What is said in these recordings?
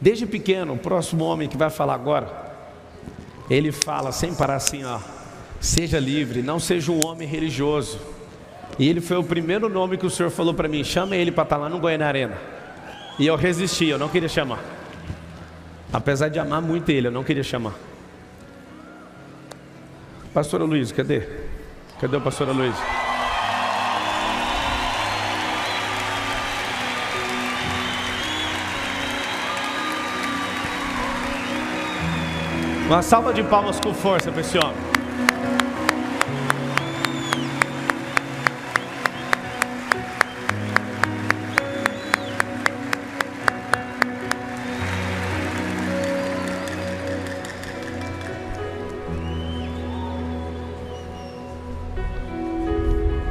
Desde pequeno, o próximo homem que vai falar agora, ele fala sem parar assim, ó, seja livre, não seja um homem religioso. E ele foi o primeiro nome que o Senhor falou para mim, chama ele para estar lá no Goiânia Arena. E eu resisti, eu não queria chamar. Apesar de amar muito ele, eu não queria chamar. Pastor Aluízio, cadê? Cadê o pastor Aluízio? Uma salva de palmas com força para esse homem.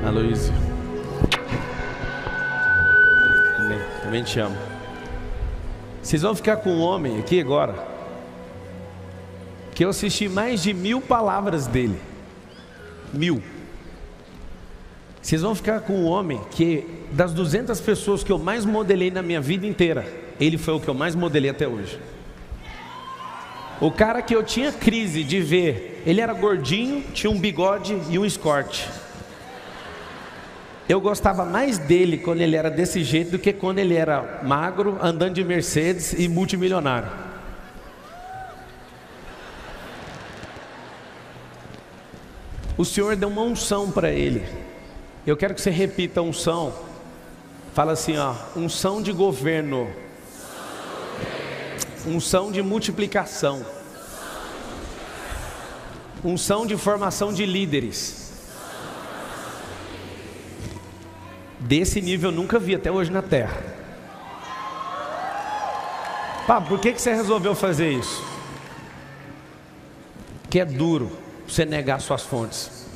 Aluísio, também te amo. Vocês vão ficar com um homem aqui agora que eu assisti mais de 1000 palavras dele, 1000. Vocês vão ficar com um homem que das 200 pessoas que eu mais modelei na minha vida inteira, ele foi o que eu mais modelei até hoje. O cara que eu tinha crise de ver, ele era gordinho, tinha um bigode e um escorte. Eu gostava mais dele quando ele era desse jeito do que quando ele era magro, andando de Mercedes e multimilionário. O Senhor deu uma unção para ele. Eu quero que você repita a unção. Fala assim, ó, unção de governo, unção de multiplicação, unção de formação de líderes. Desse nível eu nunca vi até hoje na terra. Pablo, por que você resolveu fazer isso? Que é duro você negar suas fontes.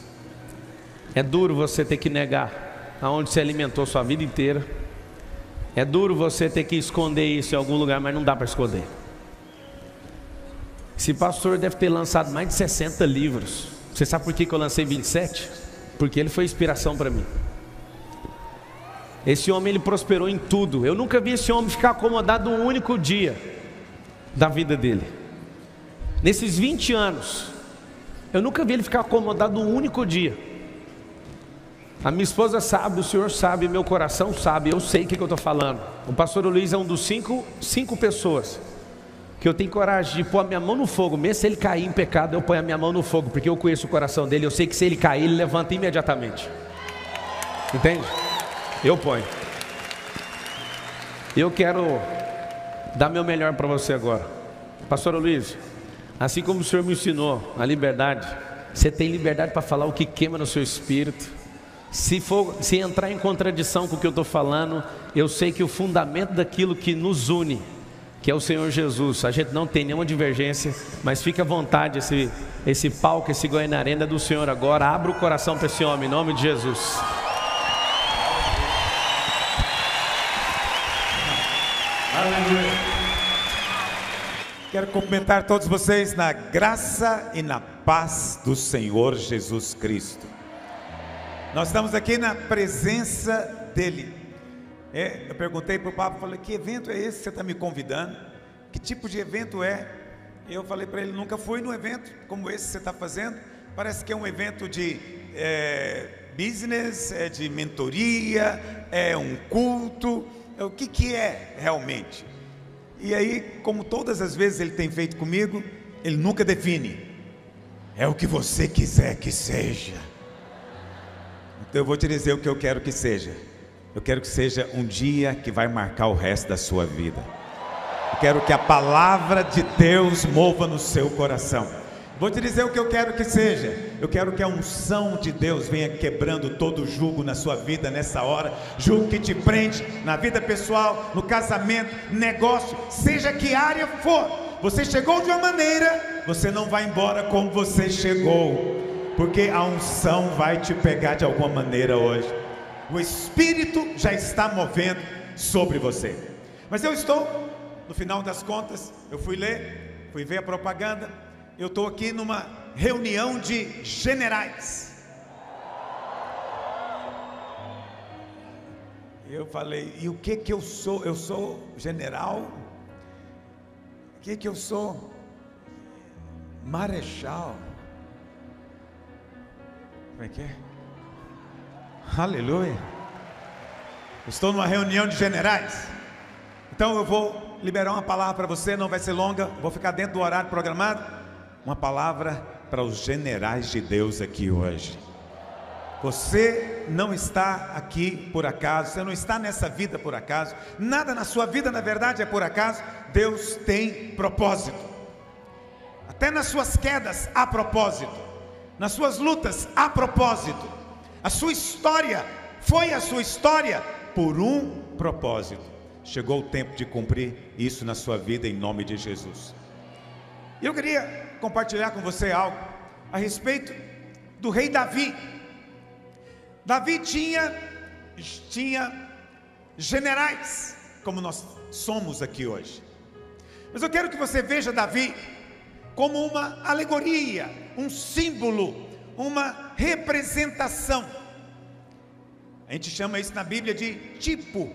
É duro você ter que negar aonde você alimentou sua vida inteira. É duro você ter que esconder isso em algum lugar, mas não dá para esconder. Esse pastor deve ter lançado mais de 60 livros. Você sabe por que eu lancei 27? Porque ele foi inspiração para mim. Esse homem, ele prosperou em tudo. Eu nunca vi esse homem ficar acomodado um único dia da vida dele. Nesses 20 anos eu nunca vi ele ficar acomodado um único dia. A minha esposa sabe, o Senhor sabe, meu coração sabe, eu sei o que eu estou falando. O pastor Luiz é um dos cinco pessoas que eu tenho coragem de pôr a minha mão no fogo. Mesmo se ele cair em pecado, eu ponho a minha mão no fogo, porque eu conheço o coração dele, eu sei que se ele cair, ele levanta imediatamente. Entende? Eu ponho. Eu quero dar meu melhor para você agora. Pastor Luiz, assim como o Senhor me ensinou a liberdade, você tem liberdade para falar o que queima no seu espírito. Se entrar em contradição com o que eu estou falando, eu sei que o fundamento daquilo que nos une, que é o Senhor Jesus, a gente não tem nenhuma divergência, mas fica à vontade, esse palco, esse Goiânia Arena é do Senhor agora. Abra o coração para esse homem, em nome de Jesus. Aleluia. Quero cumprimentar todos vocês na graça e na paz do Senhor Jesus Cristo. Nós estamos aqui na presença dele. Eu perguntei para o Pablo, falei, que evento é esse que você está me convidando? Que tipo de evento é? Eu falei para ele, nunca fui num evento como esse que você está fazendo. Parece que é um evento de business, é de mentoria, é um culto. O que é realmente? E aí, como todas as vezes ele tem feito comigo, ele nunca define. É o que você quiser que seja. Então eu vou te dizer o que eu quero que seja. Eu quero que seja um dia que vai marcar o resto da sua vida. Eu quero que a palavra de Deus mova no seu coração. Vou te dizer o que eu quero que seja. Eu quero que a unção de Deus venha quebrando todo jugo na sua vida nessa hora. Jugo que te prende na vida pessoal, no casamento, negócio, seja que área for. Você chegou de uma maneira, você não vai embora como você chegou, porque a unção vai te pegar de alguma maneira hoje. O Espírito já está movendo sobre você. Mas eu estou, no final das contas, eu fui ler, fui ver a propaganda. Eu estou aqui numa reunião de generais. Eu falei, e o que eu sou? Eu sou general? O que eu sou? Marechal. Como é que é? Aleluia. Estou numa reunião de generais. Então eu vou liberar uma palavra para você, não vai ser longa, vou ficar dentro do horário programado. Uma palavra para os generais de Deus aqui hoje. Você não está aqui por acaso, você não está nessa vida por acaso, nada na sua vida na verdade é por acaso. Deus tem propósito, até nas suas quedas há propósito, nas suas lutas há propósito. A sua história foi a sua história por um propósito. Chegou o tempo de cumprir isso na sua vida em nome de Jesus. Eu queria compartilhar com você algo a respeito do rei Davi. Davi tinha generais, como nós somos aqui hoje. Mas eu quero que você veja Davi como uma alegoria, um símbolo, uma representação. A gente chama isso na Bíblia de tipo.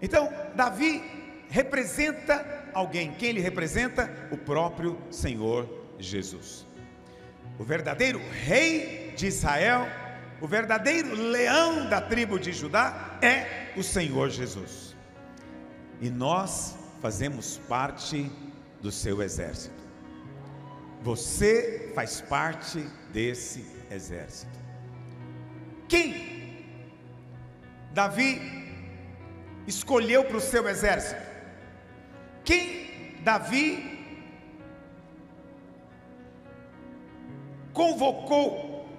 Então, Davi representa alguém. Quem ele representa? O próprio Senhor Jesus. O verdadeiro rei de Israel, o verdadeiro leão da tribo de Judá é o Senhor Jesus. E nós fazemos parte do seu exército. Você faz parte desse exército. Quem Davi escolheu para o seu exército? Quem Davi convocou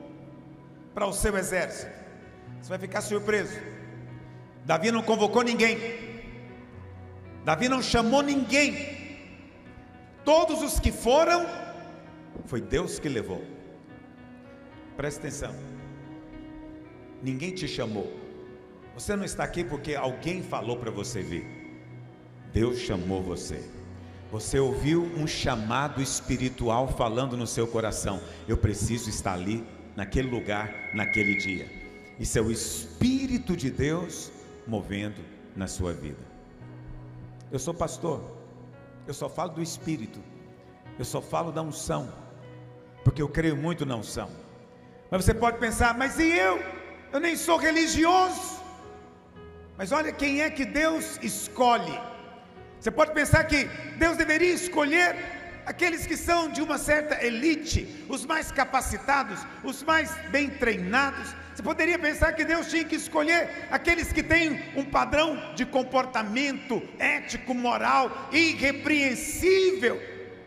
para o seu exército? Você vai ficar surpreso. Davi não convocou ninguém, Davi não chamou ninguém. Todos os que foram, foi Deus que levou. Presta atenção, ninguém te chamou, você não está aqui porque alguém falou para você vir. Deus chamou você. Você ouviu um chamado espiritual falando no seu coração: eu preciso estar ali, naquele lugar, naquele dia. Isso é o Espírito de Deus movendo na sua vida. Eu sou pastor, eu só falo do Espírito, eu só falo da unção, porque eu creio muito na unção. Mas você pode pensar: mas e eu? Eu nem sou religioso. Mas olha quem é que Deus escolhe. Você pode pensar que Deus deveria escolher aqueles que são de uma certa elite, os mais capacitados, os mais bem treinados. Você poderia pensar que Deus tinha que escolher aqueles que têm um padrão de comportamento ético, moral, irrepreensível.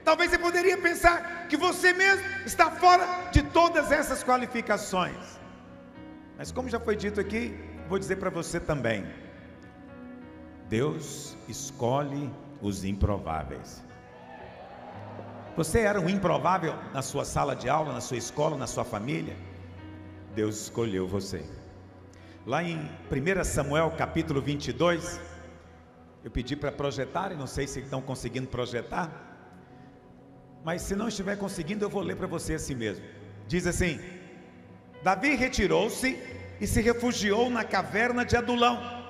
Talvez você poderia pensar que você mesmo está fora de todas essas qualificações. Mas como já foi dito aqui, vou dizer para você também: Deus escolhe os improváveis. Você era um improvável na sua sala de aula, na sua escola, na sua família? Deus escolheu você. Lá em 1 Samuel capítulo 22, eu pedi para projetar, e não sei se estão conseguindo projetar, mas se não estiver conseguindo, eu vou ler para você assim mesmo. Diz assim: Davi retirou-se e se refugiou na caverna de Adulão.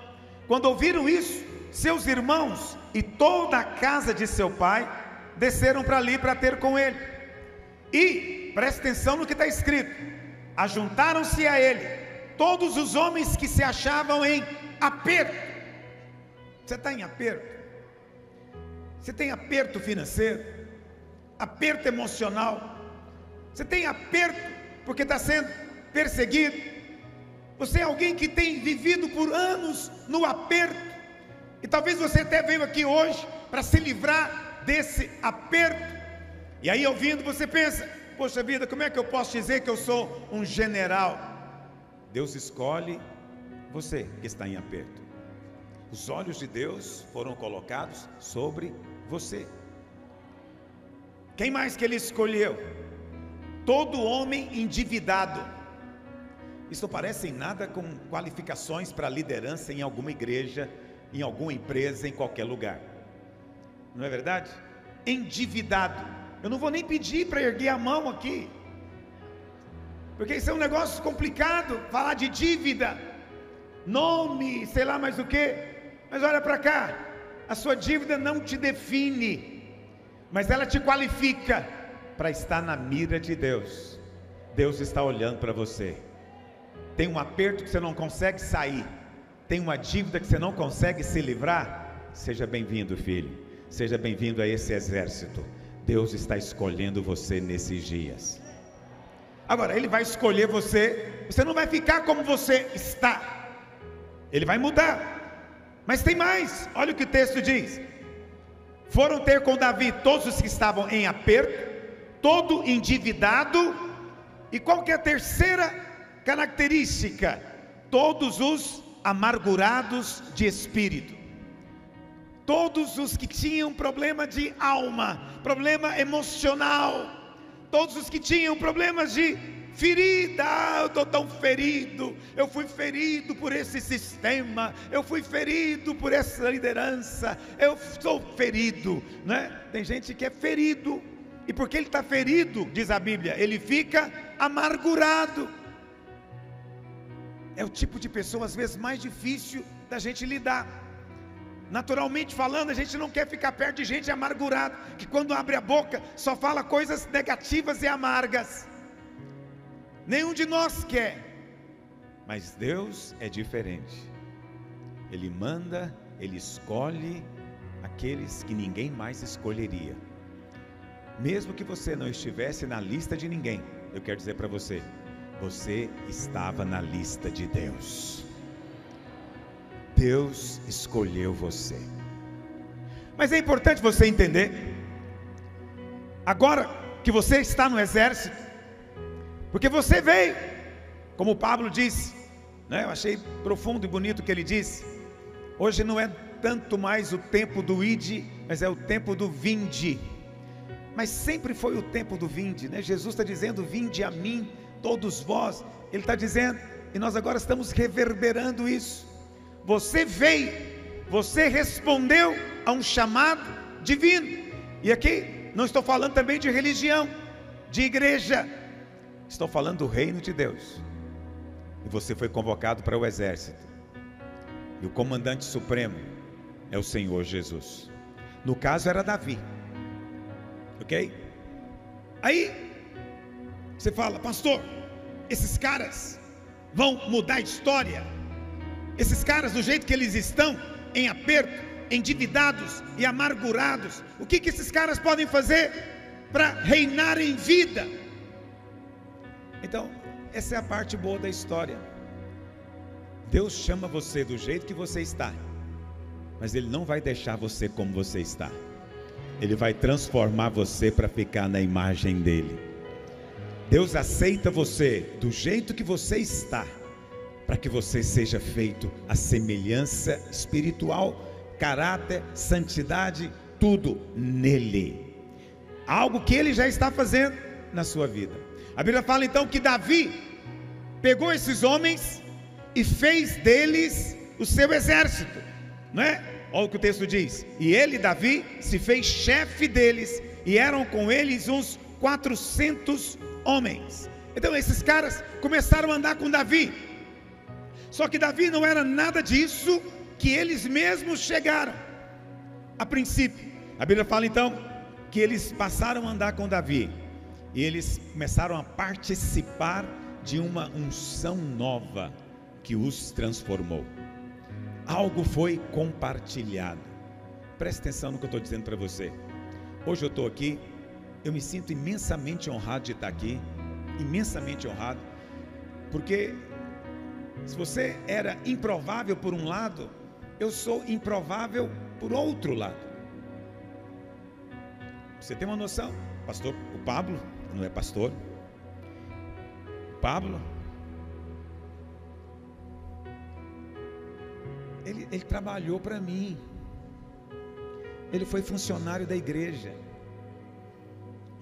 Quando ouviram isso, seus irmãos e toda a casa de seu pai desceram para ali para ter com ele. E presta atenção no que está escrito: ajuntaram-se a ele todos os homens que se achavam em aperto. Você está em aperto? Você tem aperto financeiro, aperto emocional, você tem aperto porque está sendo perseguido, você é alguém que tem vivido por anos no aperto, e talvez você até veio aqui hoje para se livrar desse aperto. E aí, ouvindo, você pensa: poxa vida, como é que eu posso dizer que eu sou um general? Deus escolhe você que está em aperto. Os olhos de Deus foram colocados sobre você. Quem mais que ele escolheu? Todo homem endividado. Isso não parece em nada com qualificações para liderança em alguma igreja, em alguma empresa, em qualquer lugar. Não é verdade? Endividado. Eu não vou nem pedir para erguer a mão aqui, porque isso é um negócio complicado, falar de dívida, nome, sei lá mais o que. Mas olha para cá, a sua dívida não te define. mas ela te qualifica para estar na mira de Deus. Deus está olhando para você. Tem um aperto que você não consegue sair, tem uma dívida que você não consegue se livrar. Seja bem-vindo, filho, seja bem-vindo a esse exército. Deus está escolhendo você nesses dias. Agora, Ele vai escolher você, você não vai ficar como você está, Ele vai mudar. Mas tem mais, olha o que o texto diz: foram ter com Davi todos os que estavam em aperto, todo endividado. E qual que é a terceira característica? Todos os amargurados de espírito, todos os que tinham problema de alma, problema emocional, todos os que tinham problemas de ferida. Ah, eu estou tão ferido, eu fui ferido por esse sistema, eu fui ferido por essa liderança, eu sou ferido, né? Tem gente que é ferido, e porque ele está ferido, diz a Bíblia, ele fica amargurado. É o tipo de pessoa às vezes mais difícil da gente lidar. Naturalmente falando, a gente não quer ficar perto de gente amargurada, que quando abre a boca só fala coisas negativas e amargas. Nenhum de nós quer, mas Deus é diferente. Ele manda, Ele escolhe aqueles que ninguém mais escolheria. Mesmo que você não estivesse na lista de ninguém, eu quero dizer para você, você estava na lista de Deus. Deus escolheu você. Mas é importante você entender, agora que você está no exército, porque você veio, como Pablo disse, né? Eu achei profundo e bonito o que ele disse. Hoje não é tanto mais o tempo do ide, mas é o tempo do vinde. Mas sempre foi o tempo do vinde, né? Jesus está dizendo: vinde a mim todos vós. Ele está dizendo, e nós agora estamos reverberando isso. Você veio, você respondeu a um chamado divino. E aqui não estou falando também de religião, de igreja, estou falando do reino de Deus. E você foi convocado para o exército, e o comandante supremo é o Senhor Jesus. No caso era Davi, ok? Aí você fala: pastor, esses caras vão mudar a história, esses caras do jeito que eles estão, em aperto, endividados e amargurados, o que esses caras podem fazer para reinar em vida? Então, essa é a parte boa da história. Deus chama você do jeito que você está, mas Ele não vai deixar você como você está. Ele vai transformar você para ficar na imagem dEle. Deus aceita você do jeito que você está, para que você seja feito a semelhança espiritual, caráter, santidade, tudo nele. Algo que Ele já está fazendo na sua vida. A Bíblia fala então que Davi pegou esses homens e fez deles o seu exército, não é? Olha o que o texto diz: e ele, Davi, se fez chefe deles, e eram com eles uns 400 homens. Então esses caras começaram a andar com Davi, só que Davi não era nada disso que eles mesmos chegaram a princípio. A Bíblia fala então que eles passaram a andar com Davi, e eles começaram a participar de uma unção nova que os transformou. Algo foi compartilhado. Presta atenção no que eu estou dizendo para você. Hoje eu estou aqui, eu me sinto imensamente honrado de estar aqui, imensamente honrado, porque se você era improvável por um lado, eu sou improvável por outro lado. Você tem uma noção? Pastor, o Pablo não é pastor. Pablo, ele trabalhou para mim, ele foi funcionário da igreja,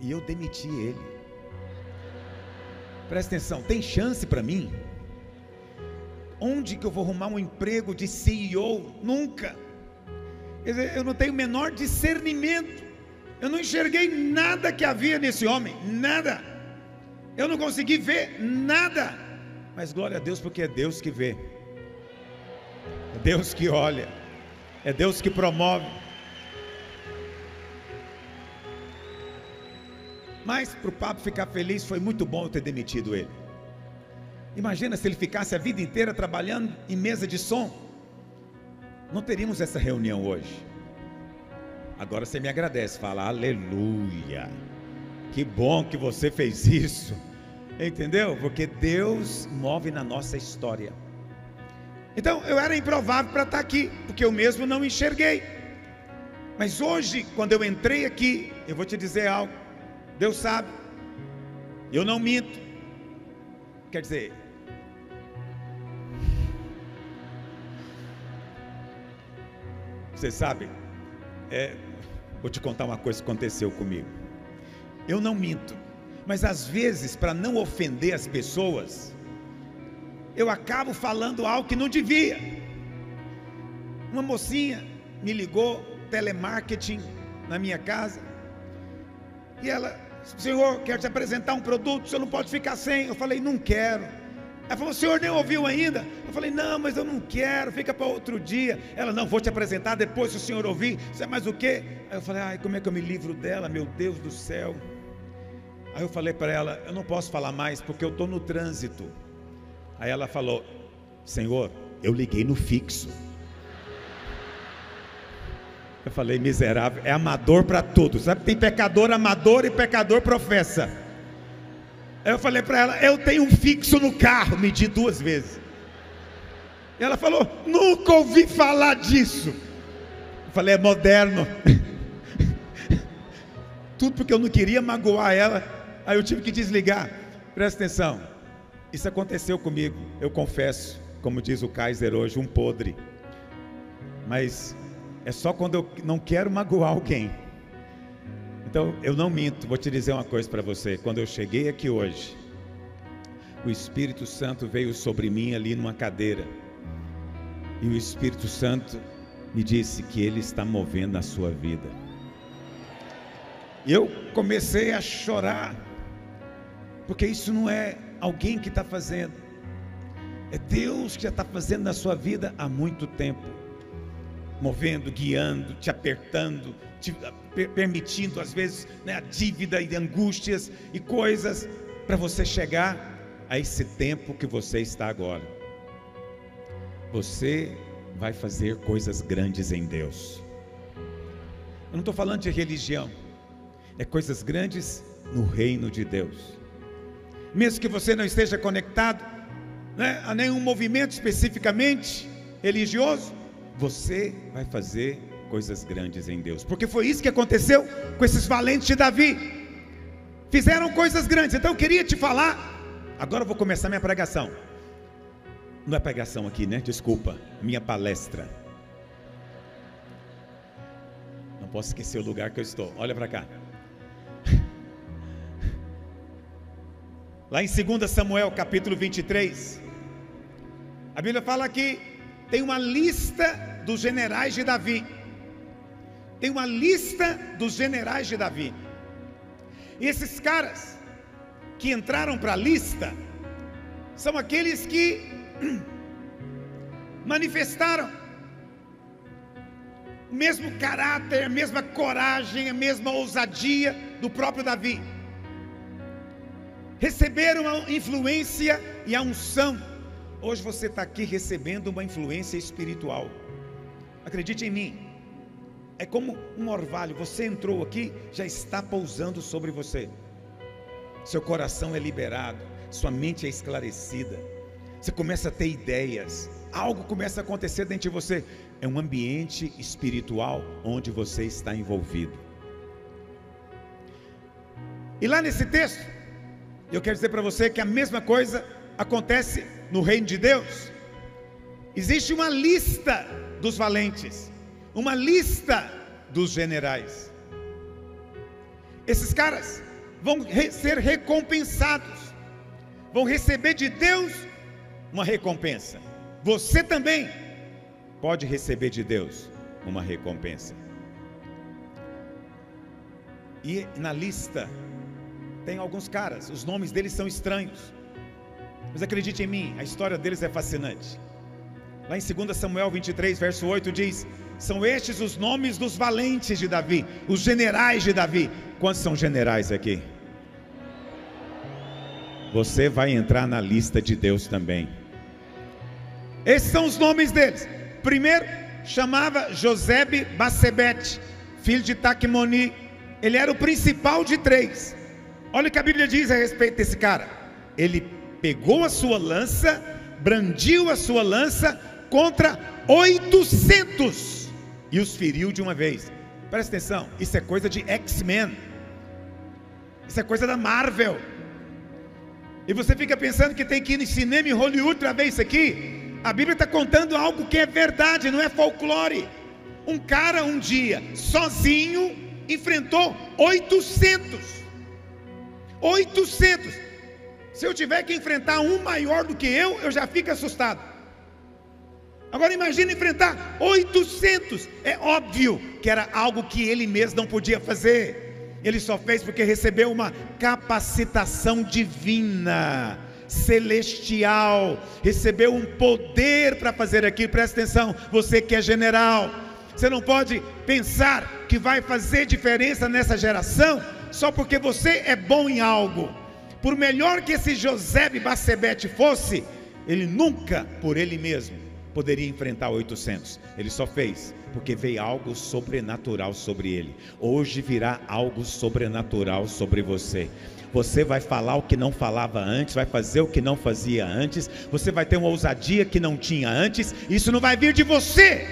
e eu demiti ele. Presta atenção, tem chance para mim? Onde que eu vou arrumar um emprego de CEO? Nunca. Eu não tenho o menor discernimento, eu não enxerguei nada que havia nesse homem, nada, eu não consegui ver nada, mas glória a Deus, porque é Deus que vê, é Deus que olha, é Deus que promove. Mas para o Pablo ficar feliz, foi muito bom eu ter demitido ele. Imagina se ele ficasse a vida inteira trabalhando em mesa de som. Não teríamos essa reunião hoje. Agora você me agradece, fala aleluia, que bom que você fez isso, entendeu? Porque Deus move na nossa história. Então eu era improvável para estar aqui, porque eu mesmo não enxerguei, mas hoje quando eu entrei aqui, eu vou te dizer algo, Deus sabe, eu não minto, quer dizer, vocês sabem, vou te contar uma coisa que aconteceu comigo, eu não minto, mas às vezes para não ofender as pessoas, eu acabo falando algo que não devia. Uma mocinha me ligou, telemarketing na minha casa, e ela, senhor, quero te apresentar um produto, o senhor não pode ficar sem. Eu falei, não quero. Ela falou, o senhor nem ouviu ainda? Eu falei, não, mas eu não quero, fica para outro dia. Ela, não, vou te apresentar depois se o senhor ouvir. Você é mais o quê? Aí eu falei, ai, como é que eu me livro dela, meu Deus do céu. Aí eu falei para ela, eu não posso falar mais porque eu estou no trânsito. Aí ela falou, senhor, eu liguei no fixo. Eu falei, miserável, é amador para tudo, sabe, tem pecador amador e pecador professa. Aí eu falei para ela, eu tenho um fixo no carro, medi 2 vezes. Ela falou, nunca ouvi falar disso. Eu falei, é moderno. Tudo porque eu não queria magoar ela. Aí eu tive que desligar. Presta atenção, isso aconteceu comigo, eu confesso, como diz o Kaiser hoje, um podre. Mas é só quando eu não quero magoar alguém. Então eu não minto. Vou te dizer uma coisa para você, quando eu cheguei aqui hoje, o Espírito Santo veio sobre mim ali numa cadeira, e o Espírito Santo me disse que Ele está movendo a sua vida. E eu comecei a chorar, porque isso não é alguém que está fazendo, é Deus que já está fazendo na sua vida há muito tempo, movendo, guiando, te apertando, te permitindo às vezes, né, a dívida e angústias e coisas, para você chegar a esse tempo que você está agora. Você vai fazer coisas grandes em Deus. Eu não estou falando de religião, é coisas grandes no reino de Deus. Mesmo que você não esteja conectado, né, a nenhum movimento especificamente religioso, você vai fazer coisas grandes em Deus, porque foi isso que aconteceu com esses valentes de Davi, fizeram coisas grandes. Então eu queria te falar, agora eu vou começar minha pregação, não é pregação aqui, né, desculpa, minha palestra, não posso esquecer o lugar que eu estou, olha para cá. Lá em 2 Samuel capítulo 23, a Bíblia fala que tem uma lista dos generais de Davi, tem uma lista dos generais de Davi, e esses caras que entraram para a lista, são aqueles que manifestaram o mesmo caráter, a mesma coragem, a mesma ousadia do próprio Davi, receberam a influência e a unção. Hoje você está aqui recebendo uma influência espiritual, acredite em mim, é como um orvalho, você entrou aqui, já está pousando sobre você, seu coração é liberado, sua mente é esclarecida, você começa a ter ideias, algo começa a acontecer dentro de você, é um ambiente espiritual onde você está envolvido. E lá nesse texto, eu quero dizer para você que a mesma coisa acontece no reino de Deus. Existe uma lista dos valentes, uma lista dos generais. Esses caras vão ser recompensados, vão receber de Deus uma recompensa. Você também pode receber de Deus uma recompensa. E na lista tem alguns caras, os nomes deles são estranhos, mas acredite em mim, a história deles é fascinante. Lá em 2 Samuel 23 verso 8 diz, são estes os nomes dos valentes de Davi, os generais de Davi. Quantos são generais aqui? você vai entrar na lista de Deus também. Esses são os nomes deles. Primeiro chamava Josebe Bacebete, filho de Taquimoni. Ele era o principal de 3. Olha o que a Bíblia diz a respeito desse cara. Ele pegou a sua lança, brandiu a sua lança contra 800 e os feriu de uma vez. Presta atenção, isso é coisa de X-Men, isso é coisa da Marvel. E você fica pensando que tem que ir no cinema em Hollywood para ver isso aqui. A Bíblia está contando algo que é verdade, não é folclore. Um cara um dia, sozinho, enfrentou 800. Se eu tiver que enfrentar um maior do que eu já fico assustado. Agora imagina enfrentar 800. É óbvio que era algo que ele mesmo não podia fazer. Ele só fez porque recebeu uma capacitação divina, celestial. Recebeu um poder para fazer aquilo. Presta atenção, você que é general, você não pode pensar que vai fazer diferença nessa geração só porque você é bom em algo. Por melhor que esse Josebe Bacebete fosse, ele nunca por ele mesmo poderia enfrentar 800. Ele só fez porque veio algo sobrenatural sobre ele. Hoje virá algo sobrenatural sobre você. Você vai falar o que não falava antes, vai fazer o que não fazia antes, você vai ter uma ousadia que não tinha antes. Isso não vai vir de você.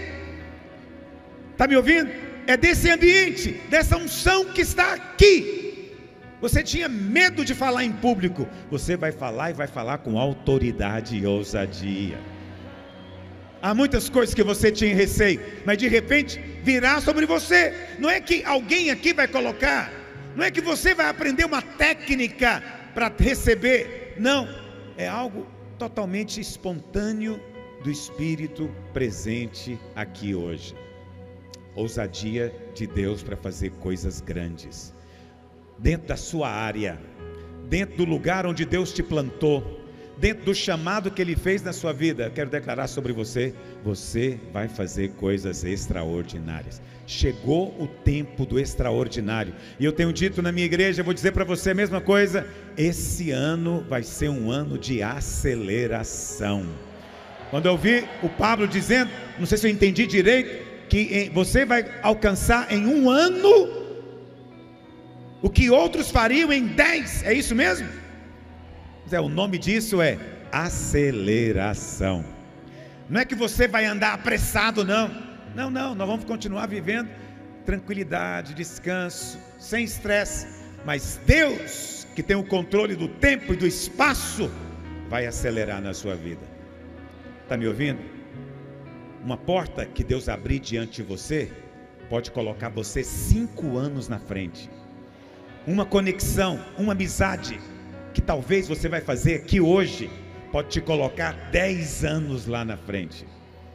Está me ouvindo? É desse ambiente, dessa unção que está aqui. Você tinha medo de falar em público, você vai falar e vai falar com autoridade e ousadia. Há muitas coisas que você tinha receio, mas de repente virá sobre você. Não é que alguém aqui vai colocar, não é que você vai aprender uma técnica para receber, não, é algo totalmente espontâneo do Espírito presente aqui hoje. Ousadia de Deus para fazer coisas grandes dentro da sua área, dentro do lugar onde Deus te plantou, dentro do chamado que Ele fez na sua vida. Eu quero declarar sobre você, você vai fazer coisas extraordinárias. Chegou o tempo do extraordinário, e eu tenho dito na minha igreja, eu vou dizer para você a mesma coisa, esse ano vai ser um ano de aceleração. Quando eu vi o Pablo dizendo, não sei se eu entendi direito, que você vai alcançar em um ano o que outros fariam em 10, é isso mesmo? O nome disso é aceleração. Não é que você vai andar apressado, não. Não, nós vamos continuar vivendo tranquilidade, descanso, sem estresse. Mas Deus, que tem o controle do tempo e do espaço, vai acelerar na sua vida. Está me ouvindo? Uma porta que Deus abrir diante de você pode colocar você 5 anos na frente. Uma conexão, uma amizade que talvez você vai fazer aqui hoje pode te colocar 10 anos lá na frente.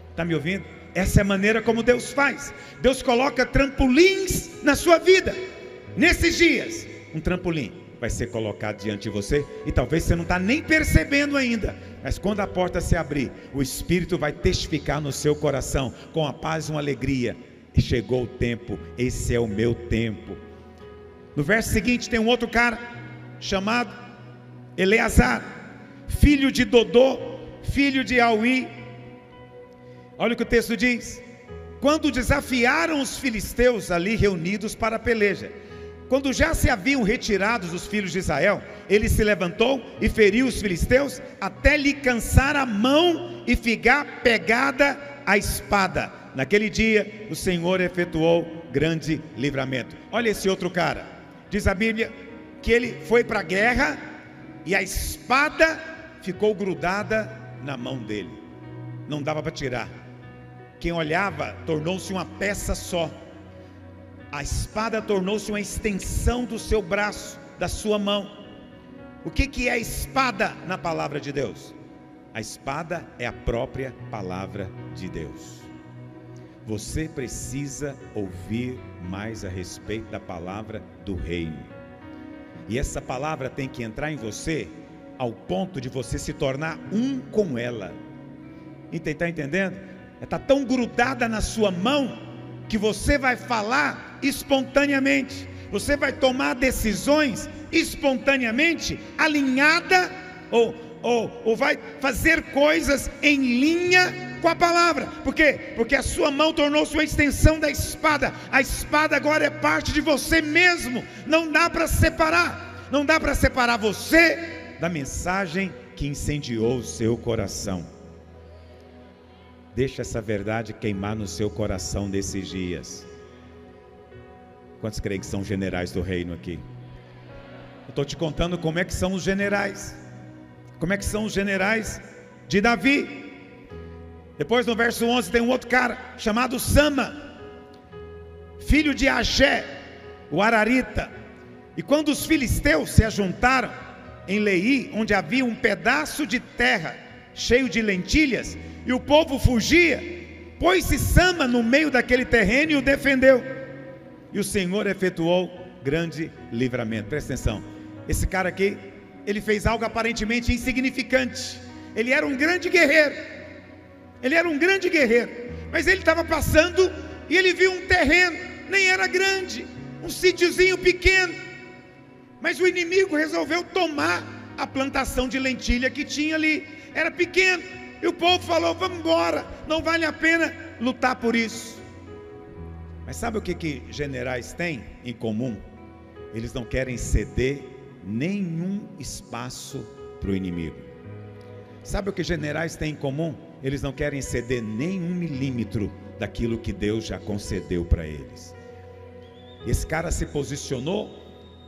Está me ouvindo? Essa é a maneira como Deus faz. Deus coloca trampolins na sua vida. Nesses dias, um trampolim vai ser colocado diante de você, e talvez você não está nem percebendo ainda, mas quando a porta se abrir, o Espírito vai testificar no seu coração com a paz e uma alegria, e chegou o tempo, esse é o meu tempo. No verso seguinte tem um outro cara chamado Eleazar, filho de Dodô, filho de Auí. Olha o que o texto diz: quando desafiaram os filisteus ali reunidos para a peleja, quando já se haviam retirados os filhos de Israel, ele se levantou e feriu os filisteus até lhe cansar a mão e ficar pegada a espada. Naquele dia o Senhor efetuou grande livramento. Olha esse outro cara. Diz a Bíblia que ele foi para a guerra e a espada ficou grudada na mão dele, não dava para tirar. Quem olhava tornou-se uma peça só. A espada tornou-se uma extensão do seu braço, da sua mão. O que é a espada na palavra de Deus? A espada é a própria palavra de Deus. Você precisa ouvir mais a respeito da palavra do reino, e essa palavra tem que entrar em você ao ponto de você se tornar um com ela. Está entendendo? Está tão grudada na sua mão que você vai falar espontaneamente, você vai tomar decisões espontaneamente, alinhada, ou vai fazer coisas em linha com a palavra. Por quê? Porque a sua mão tornou-se uma extensão da espada. A espada agora é parte de você mesmo. Não dá para separar. Não dá para separar você da mensagem que incendiou o seu coração. Deixa essa verdade queimar no seu coração nesses dias. Quantos creem que são generais do reino aqui? Eu estou te contando como é que são os generais. Como é que são os generais de Davi? Depois no verso 11 tem um outro cara chamado Sama, filho de Agé, o Ararita. E quando os filisteus se ajuntaram em Leí, onde havia um pedaço de terra cheio de lentilhas, e o povo fugia, pôs-se Sama no meio daquele terreno e o defendeu, e o Senhor efetuou grande livramento. Presta atenção, esse cara aqui, ele fez algo aparentemente insignificante. Ele era um grande guerreiro, mas ele estava passando e ele viu um terreno, nem era grande, um sítiozinho pequeno, mas o inimigo resolveu tomar a plantação de lentilha que tinha ali, era pequeno, e o povo falou: vamos embora, não vale a pena lutar por isso. Mas sabe o que generais têm em comum? Eles não querem ceder nenhum espaço para o inimigo. Sabe o que generais têm em comum? Eles não querem ceder nenhum milímetro daquilo que Deus já concedeu para eles. Esse cara se posicionou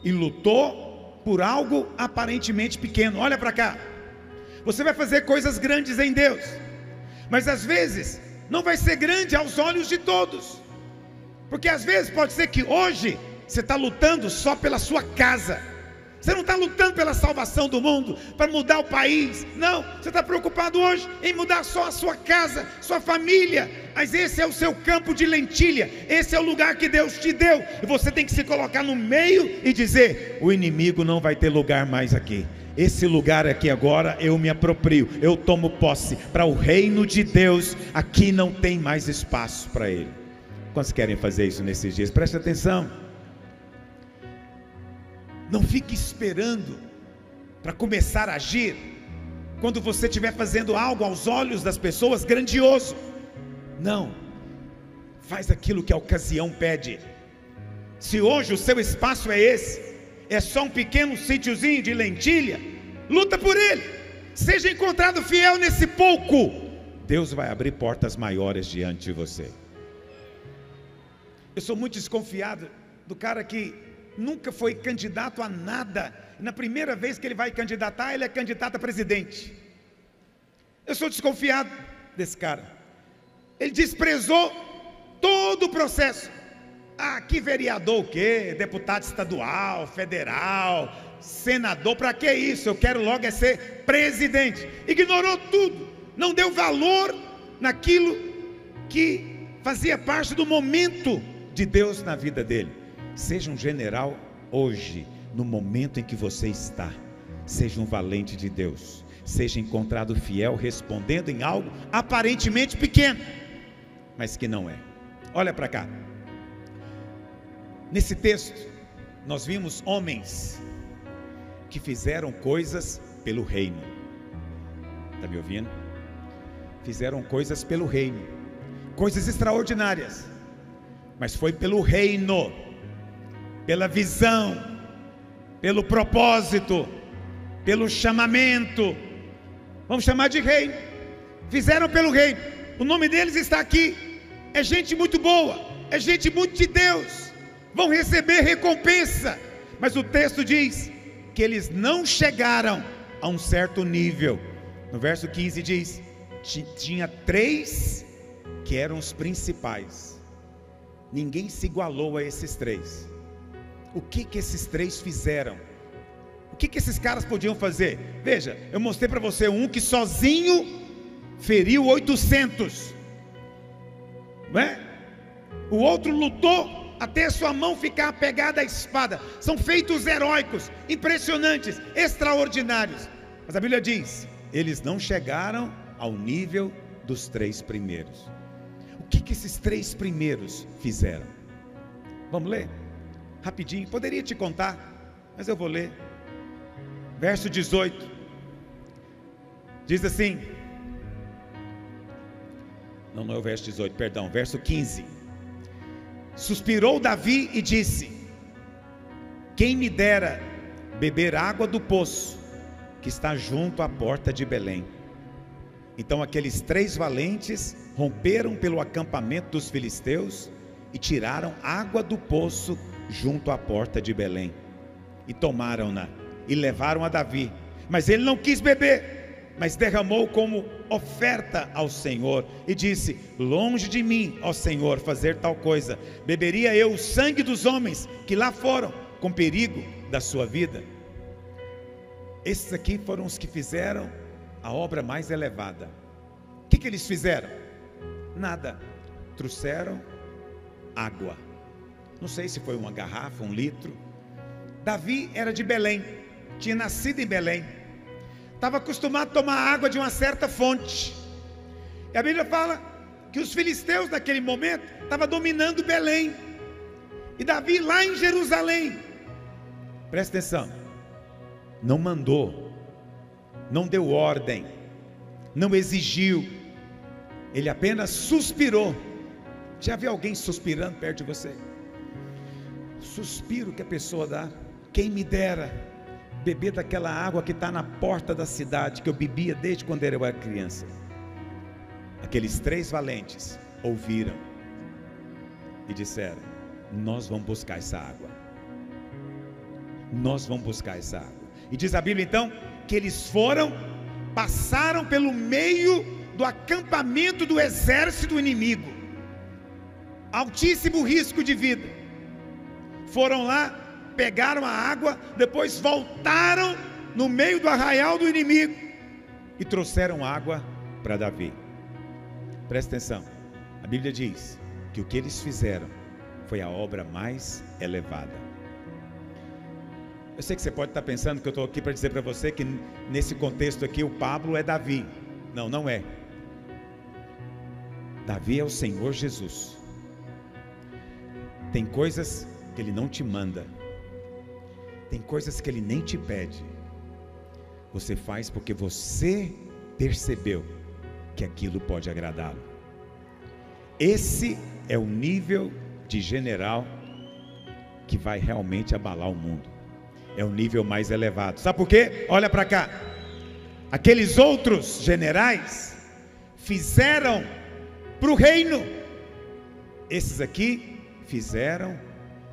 e lutou por algo aparentemente pequeno. Olha para cá, você vai fazer coisas grandes em Deus, mas às vezes não vai ser grande aos olhos de todos, porque às vezes pode ser que hoje você está lutando só pela sua casa. Você não está lutando pela salvação do mundo, para mudar o país, não. Você está preocupado hoje em mudar só a sua casa, sua família, mas esse é o seu campo de lentilha, esse é o lugar que Deus te deu, e você tem que se colocar no meio e dizer: o inimigo não vai ter lugar mais aqui. Esse lugar aqui agora eu me aproprio, eu tomo posse. Para o reino de Deus, aqui não tem mais espaço para ele. Quantos querem fazer isso nesses dias? Preste atenção. Não fique esperando para começar a agir. Quando você estiver fazendo algo aos olhos das pessoas grandioso, não. Faz aquilo que a ocasião pede. Se hoje o seu espaço é esse, é só um pequeno sítiozinho de lentilha, luta por ele. Seja encontrado fiel nesse pouco. Deus vai abrir portas maiores diante de você. Eu sou muito desconfiado do cara que nunca foi candidato a nada, e na primeira vez que ele vai candidatar, ele é candidato a presidente. Eu sou desconfiado desse cara. Ele desprezou todo o processo. Ah, que vereador o quê? Deputado estadual, federal, senador, para que isso? Eu quero logo é ser presidente. Ignorou tudo, não deu valor naquilo que fazia parte do momento de Deus na vida dele. Seja um general hoje, no momento em que você está. Seja um valente de Deus, seja encontrado fiel respondendo em algo aparentemente pequeno, mas que não é. Olha para cá, nesse texto nós vimos homens que fizeram coisas pelo reino. Está me ouvindo? Fizeram coisas pelo reino, coisas extraordinárias, mas foi pelo reino, pela visão, pelo propósito, pelo chamamento. Vamos chamar de reino. Fizeram pelo reino. O nome deles está aqui. É gente muito boa, é gente muito de Deus, vão receber recompensa. Mas o texto diz que eles não chegaram a um certo nível. No verso 15 diz: tinha 3 que eram os principais. Ninguém se igualou a esses 3. O que esses 3 fizeram? O que esses caras podiam fazer? Veja, eu mostrei para você um que sozinho feriu 800, não é? O outro lutou até sua mão ficar pegada à espada. São feitos heróicos, impressionantes, extraordinários, mas a Bíblia diz, eles não chegaram ao nível dos 3 primeiros. O que esses 3 primeiros fizeram? Vamos ler? Rapidinho, poderia te contar, mas eu vou ler. Verso 18 diz assim, não é o verso 18, perdão, verso 15. Suspirou Davi e disse: quem me dera beber água do poço que está junto à porta de Belém. Então aqueles três valentes romperam pelo acampamento dos filisteus e tiraram água do poço junto à porta de Belém, e tomaram-na e levaram a Davi, mas ele não quis beber, mas derramou como oferta ao Senhor, e disse: longe de mim, ó Senhor, fazer tal coisa, beberia eu o sangue dos homens que lá foram, com perigo da sua vida. Esses aqui foram os que fizeram a obra mais elevada. O que eles fizeram? Nada, trouxeram água, não sei se foi uma garrafa, um litro. Davi era de Belém, tinha nascido em Belém, estava acostumado a tomar água de uma certa fonte, e a Bíblia fala que os filisteus naquele momento estavam dominando Belém, e Davi lá em Jerusalém, presta atenção, não mandou, não deu ordem, não exigiu, ele apenas suspirou. Já viu alguém suspirando perto de você? Suspiro que a pessoa dá. Quem me dera beber daquela água que está na porta da cidade, que eu bebia desde quando eu era criança. Aqueles três valentes ouviram e disseram: nós vamos buscar essa água, nós vamos buscar essa água. E diz a Bíblia então que eles foram, passaram pelo meio do acampamento do exército inimigo, altíssimo risco de vida. Foram lá, pegaram a água, depois voltaram no meio do arraial do inimigo e trouxeram água para Davi. Presta atenção, a Bíblia diz que o que eles fizeram foi a obra mais elevada. Eu sei que você pode estar pensando que eu estou aqui para dizer para você que nesse contexto aqui o Pablo é Davi. Não, não é. Davi é o Senhor Jesus. Tem coisas que Ele não te manda, tem coisas que Ele nem te pede, você faz porque você percebeu que aquilo pode agradá-lo. Esse é o nível de general que vai realmente abalar o mundo, é o nível mais elevado. Sabe por quê? Olha para cá, aqueles outros generais fizeram para o reino, esses aqui fizeram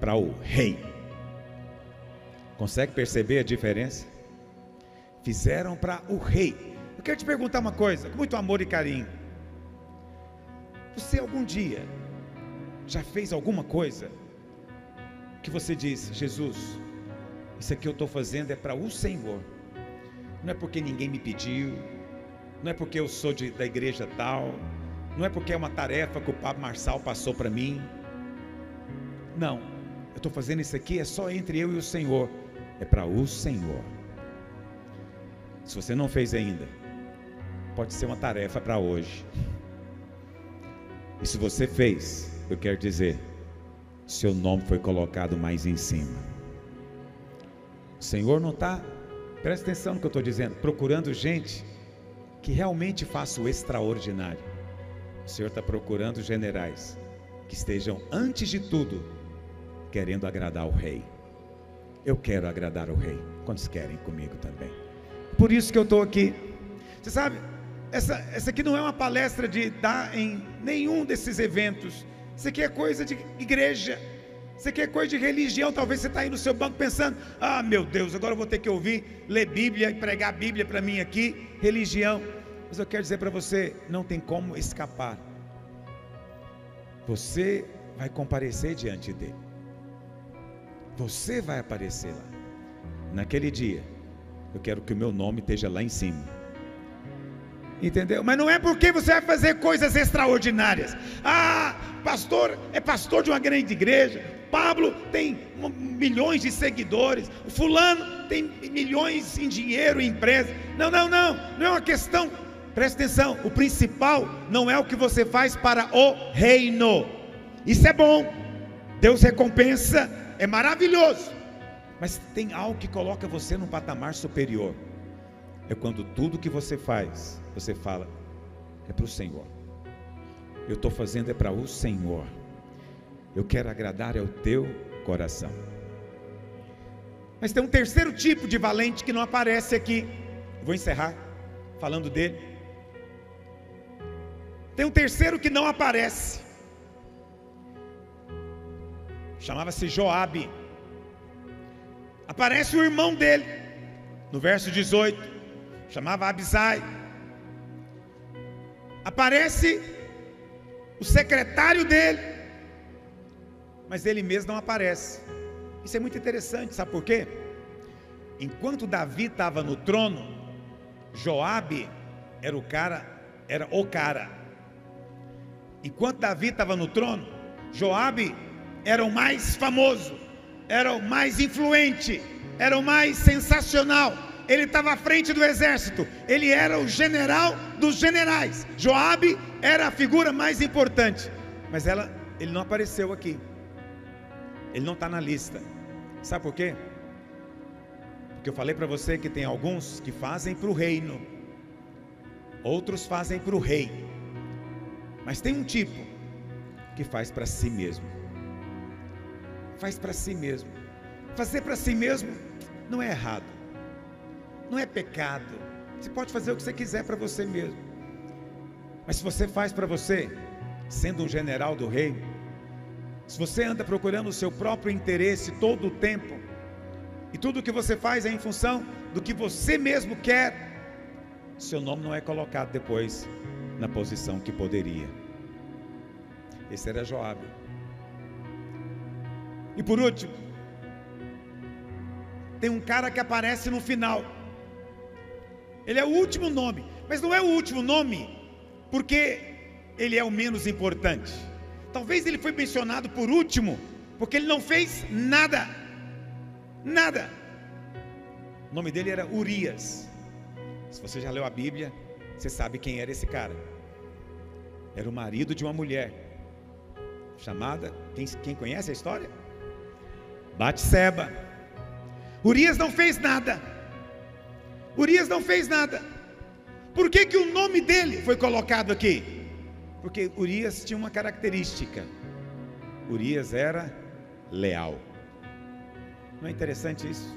para o rei. Consegue perceber a diferença? Fizeram para o rei. Eu quero te perguntar uma coisa, com muito amor e carinho: você algum dia já fez alguma coisa que você disse: Jesus, isso aqui eu estou fazendo é para o Senhor, não é porque ninguém me pediu, não é porque eu sou da igreja tal, não é porque é uma tarefa que o Pablo Marçal passou para mim. Não, eu estou fazendo isso aqui, é só entre eu e o Senhor, é para o Senhor. Se você não fez ainda, pode ser uma tarefa para hoje. E se você fez, eu quero dizer, seu nome foi colocado mais em cima. O Senhor não está, presta atenção no que eu estou dizendo, procurando gente que realmente faça o extraordinário. O Senhor está procurando generais que estejam, antes de tudo, querendo agradar o rei. Eu quero agradar o rei. Quantos querem comigo também? Por isso que eu estou aqui. Você sabe, essa aqui não é uma palestra de dar em nenhum desses eventos. Isso aqui é coisa de igreja, isso aqui é coisa de religião. Talvez você está aí no seu banco pensando: ah, meu Deus, agora eu vou ter que ouvir, ler Bíblia e pregar a Bíblia para mim aqui, religião. Mas eu quero dizer para você, não tem como escapar. Você vai comparecer diante dele, você vai aparecer lá naquele dia. Eu quero que o meu nome esteja lá em cima, entendeu? Mas não é porque você vai fazer coisas extraordinárias. Ah, pastor é pastor de uma grande igreja, Pablo tem milhões de seguidores, fulano tem milhões em dinheiro, em empresa. Não é uma questão. Presta atenção, o principal não é o que você faz para o reino. Isso é bom, Deus recompensa, é maravilhoso. Mas tem algo que coloca você num patamar superior. É quando tudo que você faz, você fala, é para o Senhor. Eu estou fazendo é para o Senhor. Eu quero agradar ao teu coração. Mas tem um terceiro tipo de valente que não aparece aqui. Vou encerrar falando dele. Tem um terceiro que não aparece. Chamava-se Joabe. Aparece o irmão dele no verso 18, chamava Abisai. Aparece o secretário dele, mas ele mesmo não aparece. Isso é muito interessante, sabe por quê? Enquanto Davi estava no trono, Joabe era o cara. Enquanto Davi estava no trono, Joabe era o mais famoso, era o mais influente, era o mais sensacional. Ele estava à frente do exército, ele era o general dos generais. Joabe era a figura mais importante, mas ele não apareceu aqui. Ele não está na lista. Sabe por quê? Porque eu falei para você que tem alguns que fazem para o reino, outros fazem para o rei, mas tem um tipo que faz para si mesmo. Faz para si mesmo. Fazer para si mesmo não é errado, não é pecado. Você pode fazer o que você quiser para você mesmo, mas se você faz para você, sendo um general do reino, se você anda procurando o seu próprio interesse todo o tempo, e tudo o que você faz é em função do que você mesmo quer, seu nome não é colocado depois na posição que poderia. Esse era Joabe. E por último, tem um cara que aparece no final. Ele é o último nome, mas não é o último nome porque ele é o menos importante. Talvez ele foi mencionado por último porque ele não fez nada. Nada. O nome dele era Urias. Se você já leu a Bíblia, você sabe quem era esse cara. Era o marido de uma mulher chamada, quem conhece a história? Batseba. Urias não fez nada. Urias não fez nada. Por que o nome dele foi colocado aqui? Porque Urias tinha uma característica, Urias era leal. Não é interessante isso?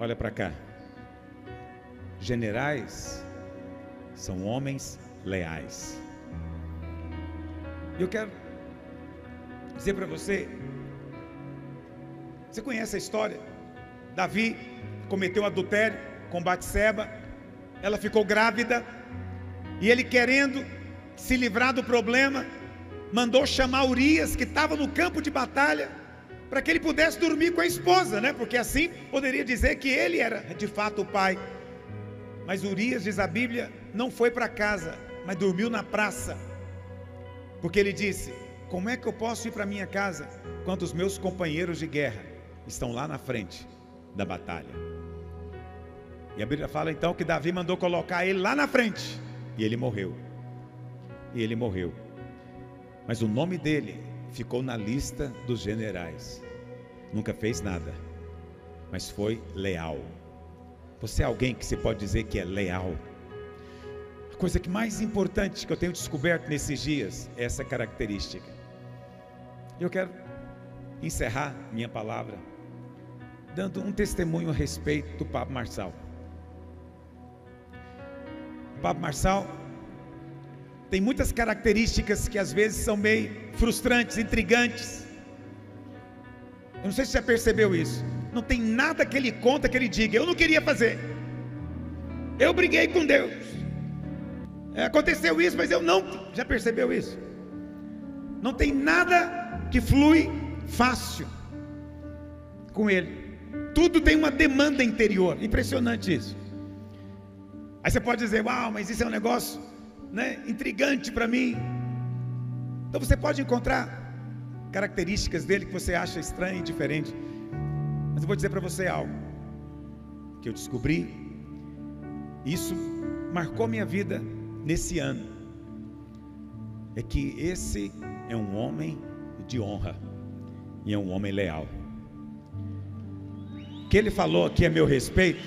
Olha para cá, generais são homens leais. Eu quero dizer para você, você conhece a história? Davi cometeu adultério com Batseba, ela ficou grávida, e ele, querendo se livrar do problema, mandou chamar Urias, que estava no campo de batalha, para que ele pudesse dormir com a esposa, né? Porque assim poderia dizer que ele era de fato o pai. Mas Urias, diz a Bíblia, não foi para casa, mas dormiu na praça, porque ele disse, como é que eu posso ir para minha casa, quando os meus companheiros de guerra estão lá na frente da batalha? E a Bíblia fala então que Davi mandou colocar ele lá na frente, e ele morreu. E ele morreu, mas o nome dele ficou na lista dos generais. Nunca fez nada, mas foi leal. Você é alguém que se pode dizer que é leal. A coisa que mais importante que eu tenho descoberto nesses dias é essa característica. Eu quero encerrar minha palavra dando um testemunho a respeito do Pablo Marçal. O Pablo Marçal tem muitas características que às vezes são meio frustrantes, intrigantes. Eu não sei se você já percebeu isso. Não tem nada que ele conta que ele diga, eu não queria fazer, eu briguei com Deus, aconteceu isso, mas eu não. Já percebeu isso? Não tem nada que flui fácil com ele. Tudo tem uma demanda interior. Impressionante isso. Aí você pode dizer, uau, mas isso é um negócio, né, intrigante para mim. Então você pode encontrar características dele que você acha estranho e diferente, mas eu vou dizer para você algo que eu descobri, isso marcou minha vida nesse ano, é que esse é um homem de honra e é um homem leal. que ele falou aqui a meu respeito,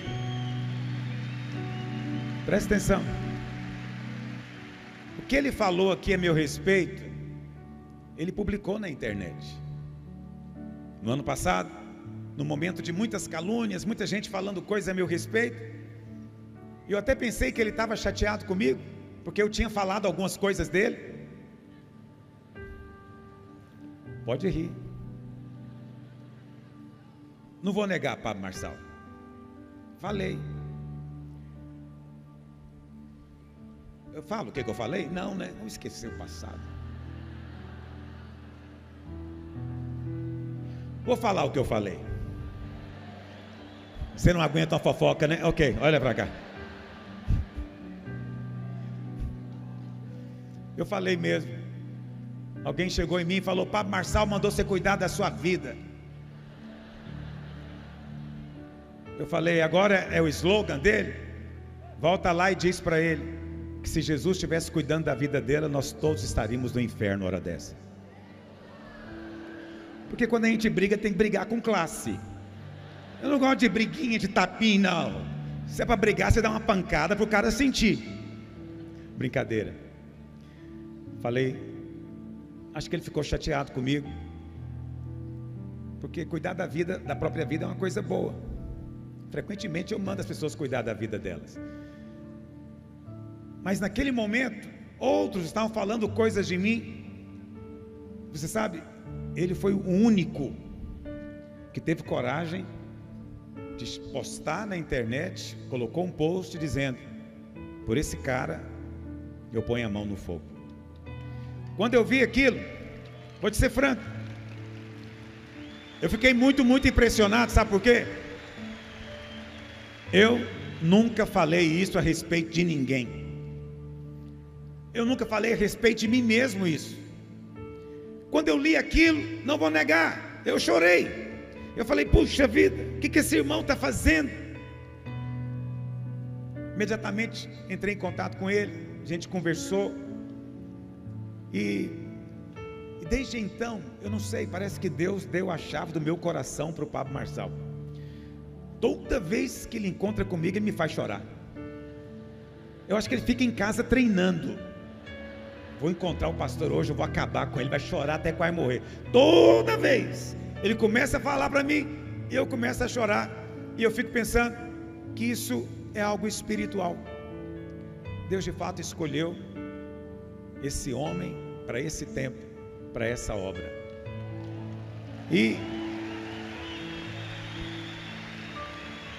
presta atenção, o que ele falou aqui a meu respeito, ele publicou na internet, no ano passado, no momento de muitas calúnias, muita gente falando coisas a meu respeito, eu até pensei que ele estava chateado comigo, porque eu tinha falado algumas coisas dele. Pode rir, não vou negar, Pablo Marçal, falei, eu falo o que eu falei? Não, né? Não esquecer o passado, vou falar o que eu falei, você não aguenta uma fofoca, né? Ok, olha para cá, eu falei mesmo. Alguém chegou em mim e falou, Pablo Marçal mandou você cuidar da sua vida. Eu falei, agora é o slogan dele? Volta lá e diz para ele que se Jesus estivesse cuidando da vida dela, nós todos estaríamos no inferno hora dessa. Porque quando a gente briga, tem que brigar com classe. Eu não gosto de briguinha, de tapinha, não. Se é para brigar, você dá uma pancada para o cara sentir. Brincadeira. Falei, acho que ele ficou chateado comigo, porque cuidar da vida, da própria vida é uma coisa boa. Frequentemente eu mando as pessoas cuidar da vida delas, mas naquele momento outros estavam falando coisas de mim. Você sabe, ele foi o único que teve coragem de postar na internet, colocou um post dizendo, por esse cara eu ponho a mão no fogo. Quando eu vi aquilo, vou te ser franco, eu fiquei muito impressionado, sabe por quê? Eu nunca falei isso a respeito de ninguém, eu nunca falei a respeito de mim mesmo isso. Quando eu li aquilo, não vou negar, eu chorei, eu falei, puxa vida, o que esse irmão está fazendo? Imediatamente entrei em contato com ele, a gente conversou, e desde então, eu não sei, parece que Deus deu a chave do meu coração para o Pablo Marçal. Toda vez que ele encontra comigo, ele me faz chorar. Eu acho que ele fica em casa treinando. Vou encontrar o pastor hoje, eu vou acabar com ele, vai chorar até quase morrer. Toda vez, ele começa a falar para mim, e eu começo a chorar, e eu fico pensando que isso é algo espiritual. Deus de fato escolheu esse homem para esse tempo, para essa obra. E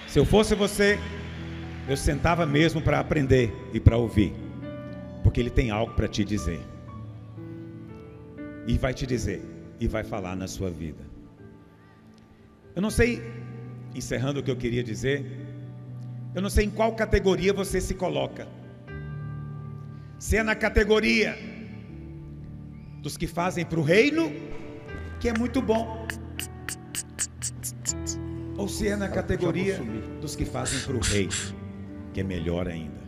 se eu fosse você, eu sentava mesmo para aprender e para ouvir, porque ele tem algo para te dizer, e vai te dizer, e vai falar na sua vida. Eu não sei, encerrando o que eu queria dizer, eu não sei em qual categoria você se coloca. Se é na categoria dos que fazem para o reino, que é muito bom, ou se é na categoria dos que fazem para o rei, que é melhor ainda,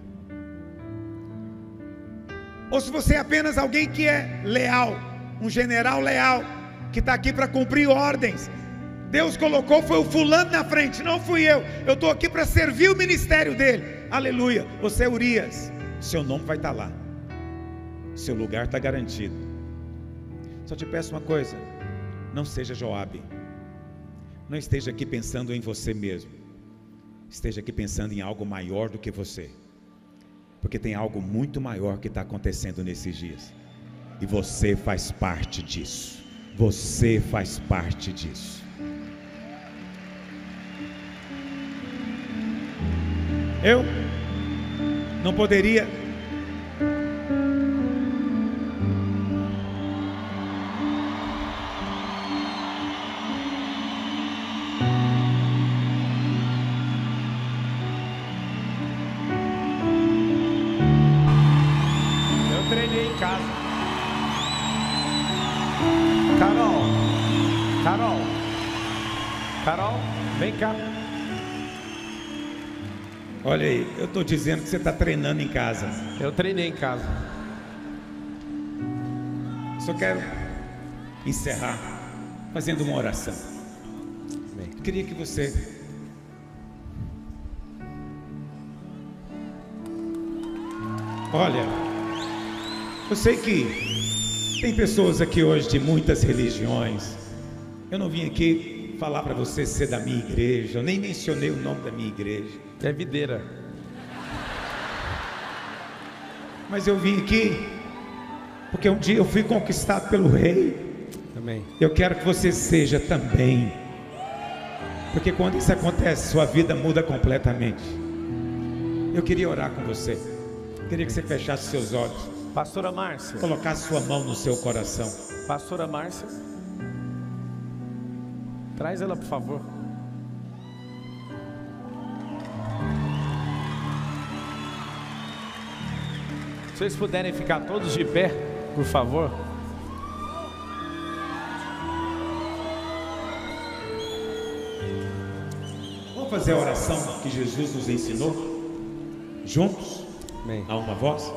ou se você é apenas alguém que é leal, um general leal, que está aqui para cumprir ordens. Deus colocou, foi o fulano na frente, não fui eu, eu estou aqui para servir o ministério dele, aleluia. Você é Urias, seu nome vai estar lá, seu lugar está garantido. Só te peço uma coisa, não seja Joabe, não esteja aqui pensando em você mesmo, esteja aqui pensando em algo maior do que você, porque tem algo muito maior que está acontecendo nesses dias, e você faz parte disso, você faz parte disso. Eu não poderia Olha aí, eu estou dizendo que você está treinando em casa. Eu treinei em casa. Só quero encerrar fazendo uma oração. Eu queria que você Olha, eu sei que tem pessoas aqui hoje de muitas religiões. Eu não vim aqui falar para você ser da minha igreja. Eu nem mencionei o nome da minha igreja. É Videira. Mas eu vim aqui porque um dia eu fui conquistado pelo rei. Amém. Eu quero que você seja também. Porque quando isso acontece, sua vida muda completamente. Eu queria orar com você. Queria que você fechasse seus olhos. Pastora Márcia, colocasse sua mão no seu coração. Pastora Márcia, traz ela, por favor. Se vocês puderem ficar todos de pé, por favor. Vamos fazer a oração que Jesus nos ensinou juntos, amém, a uma voz.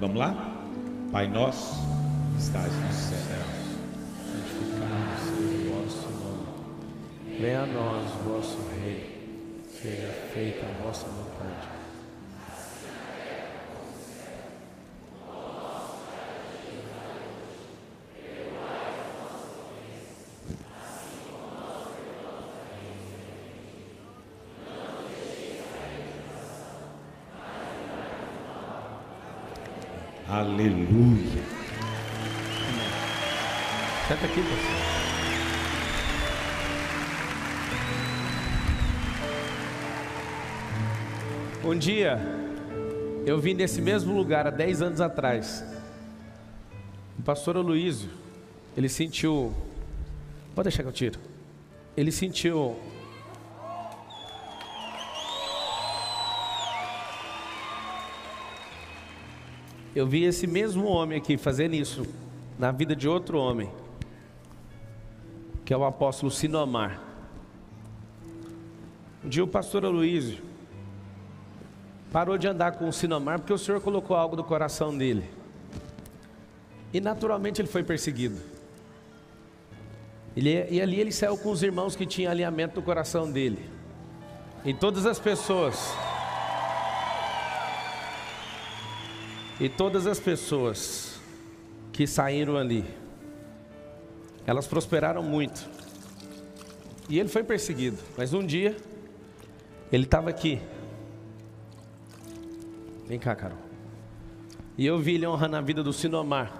Vamos lá? Pai nosso que estás no céu, santificado seja o vosso nome, venha a nós o vosso reino, seja feita a vossa vontade. Aleluia. Senta aqui, pastor. Um dia eu vim desse mesmo lugar há 10 anos atrás. O pastor Aluízio, ele sentiu... Pode deixar que eu tiro. Ele sentiu... Eu vi esse mesmo homem aqui fazendo isso na vida de outro homem, que é o apóstolo Sinomar. Um dia o pastor Aluísio parou de andar com o Sinomar porque o Senhor colocou algo no coração dele. E naturalmente ele foi perseguido. E ali ele saiu com os irmãos que tinham alinhamento do coração dele. Em todas as pessoas... E todas as pessoas que saíram ali, elas prosperaram muito. E ele foi perseguido. Mas um dia, ele estava aqui. Vem cá, Carol. E eu vi ele honrando a vida do Sinomar.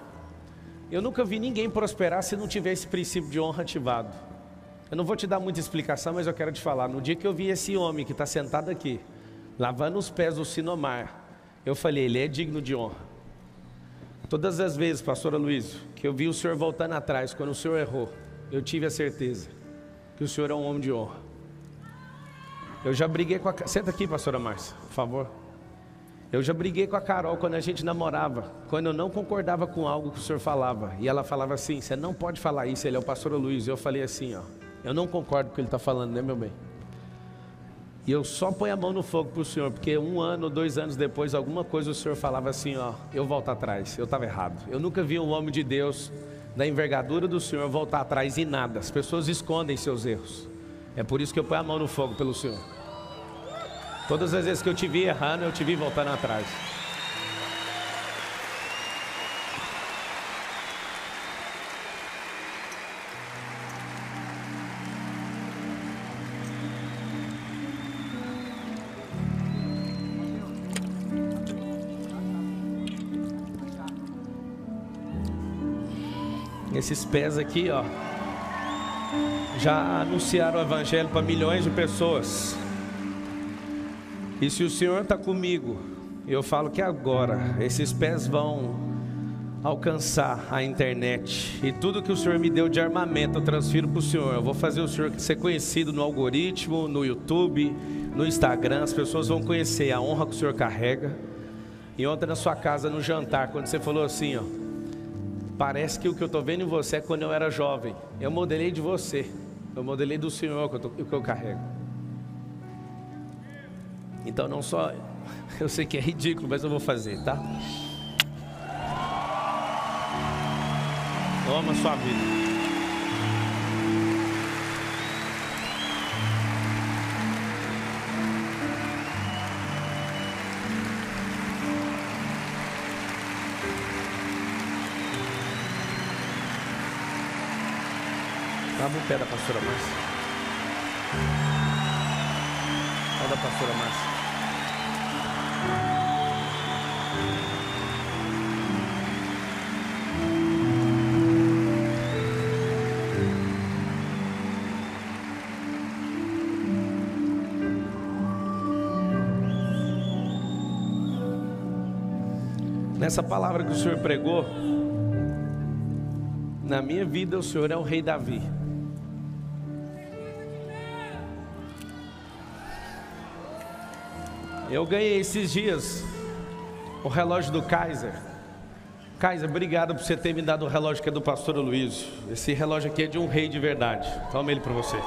Eu nunca vi ninguém prosperar se não tiver esse princípio de honra ativado. Eu não vou te dar muita explicação, mas eu quero te falar. No dia que eu vi esse homem que está sentado aqui, lavando os pés do Sinomar, eu falei, ele é digno de honra. Todas as vezes, pastor Aluísio, que eu vi o senhor voltando atrás, quando o senhor errou, eu tive a certeza que o senhor é um homem de honra. Eu já briguei com a... Senta aqui, pastora Márcia, por favor. Eu já briguei com a Carol quando a gente namorava, quando eu não concordava com algo que o senhor falava. E ela falava assim, você não pode falar isso, ele é o pastor Aluísio. Eu falei assim, ó, eu não concordo com o que ele está falando, né, meu bem? E eu só ponho a mão no fogo para o senhor, porque 1 ano, 2 anos depois, alguma coisa o senhor falava assim, ó, eu volto atrás, eu estava errado. Eu nunca vi um homem de Deus, da envergadura do senhor, voltar atrás em nada. As pessoas escondem seus erros. É por isso que eu ponho a mão no fogo pelo senhor. Todas as vezes que eu te vi errando, eu te vi voltando atrás. Esses pés aqui, ó, já anunciaram o evangelho para milhões de pessoas. E se o Senhor está comigo, eu falo que agora esses pés vão alcançar a internet. E tudo que o Senhor me deu de armamento eu transfiro para o Senhor. Eu vou fazer o Senhor ser conhecido no algoritmo, no YouTube, no Instagram. As pessoas vão conhecer a honra que o Senhor carrega. E ontem na sua casa, no jantar, quando você falou assim, ó, parece que o que eu estou vendo em você é quando eu era jovem. Eu modelei de você. Eu modelei do Senhor o que eu carrego. Então não só... Eu sei que é ridículo, mas eu vou fazer, tá? Eu amo a sua vida. Pegava o pé da pastora Márcia. Olha da pastora Márcia. Nessa palavra que o Senhor pregou, na minha vida o Senhor é o rei Davi. Eu ganhei esses dias o relógio do Kaiser. Kaiser, obrigado por você ter me dado o relógio que é do pastor Aluízio. Esse relógio aqui é de um rei de verdade. Toma ele para você.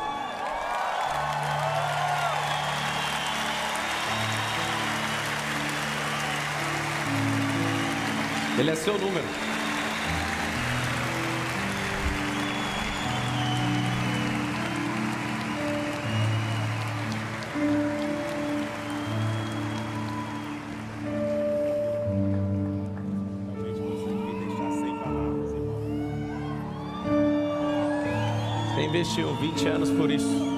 Ele é seu número. Você investiu 20 anos por isso.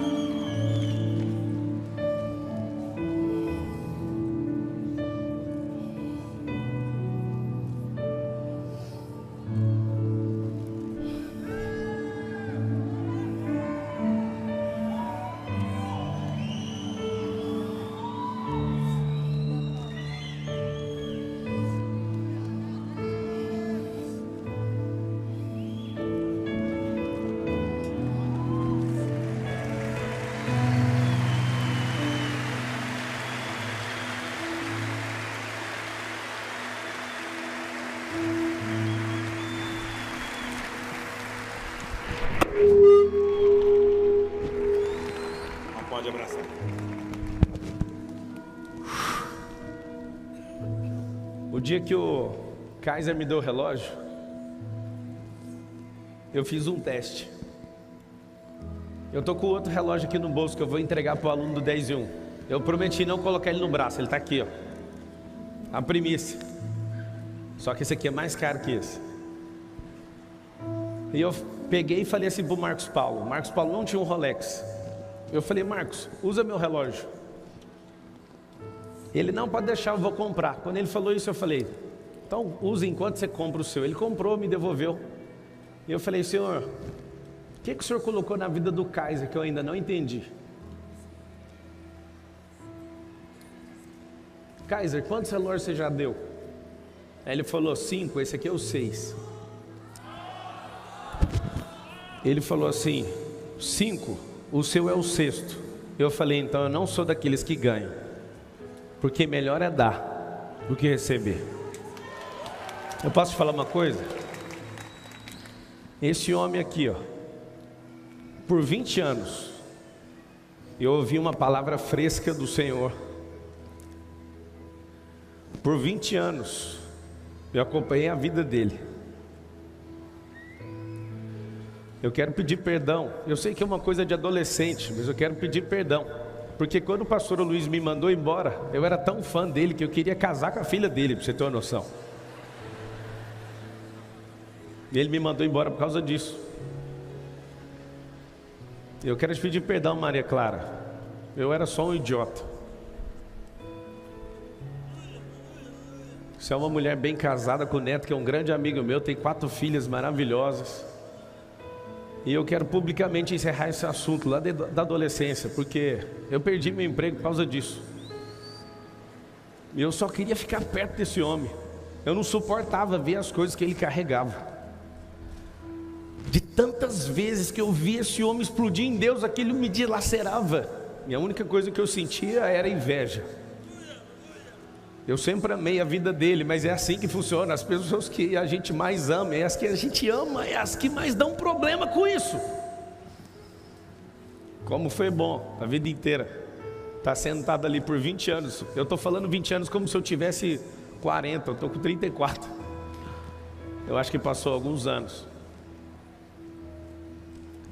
O dia que o Kaiser me deu o relógio, eu fiz um teste. Eu tô com outro relógio aqui no bolso que eu vou entregar para o aluno do 10 e 1. Eu prometi não colocar ele no braço, ele está aqui, ó. A primícia. Só que esse aqui é mais caro que esse. E eu peguei e falei assim pro Marcos Paulo. Marcos Paulo não tinha um Rolex. Eu falei, Marcos, usa meu relógio. Ele, não, pode deixar, eu vou comprar. Quando ele falou isso, eu falei, então use enquanto você compra o seu. Ele comprou, me devolveu. E eu falei, Senhor, o que que o Senhor colocou na vida do Kaiser que eu ainda não entendi? Kaiser, quantos relógios você já deu? Aí ele falou, 5, esse aqui é o 6. Ele falou assim, 5, o seu é o 6º. Eu falei, então eu não sou daqueles que ganham. Porque melhor é dar do que receber. Eu posso te falar uma coisa? Esse homem aqui, ó, por 20 anos, eu ouvi uma palavra fresca do Senhor. Por 20 anos, eu acompanhei a vida dele. Eu quero pedir perdão. Eu sei que é uma coisa de adolescente, mas eu quero pedir perdão. Porque quando o pastor Luiz me mandou embora, eu era tão fã dele que eu queria casar com a filha dele, para você ter uma noção. E ele me mandou embora por causa disso. Eu quero te pedir perdão, Maria Clara. Eu era só um idiota. Você é uma mulher bem casada com o neto, que é um grande amigo meu, tem 4 filhas maravilhosas. E eu quero publicamente encerrar esse assunto lá da adolescência, porque eu perdi meu emprego por causa disso. E eu só queria ficar perto desse homem. Eu não suportava ver as coisas que ele carregava. De tantas vezes que eu vi esse homem explodir em Deus, aquilo me dilacerava. E a única coisa que eu sentia era inveja. Eu sempre amei a vida dele, mas é assim que funciona. As pessoas que a gente mais ama, é as que a gente ama, é as que mais dão problema com isso. Como foi bom a vida inteira estar sentado ali por 20 anos. Eu estou falando 20 anos como se eu tivesse 40, eu estou com 34. Eu acho que passou alguns anos.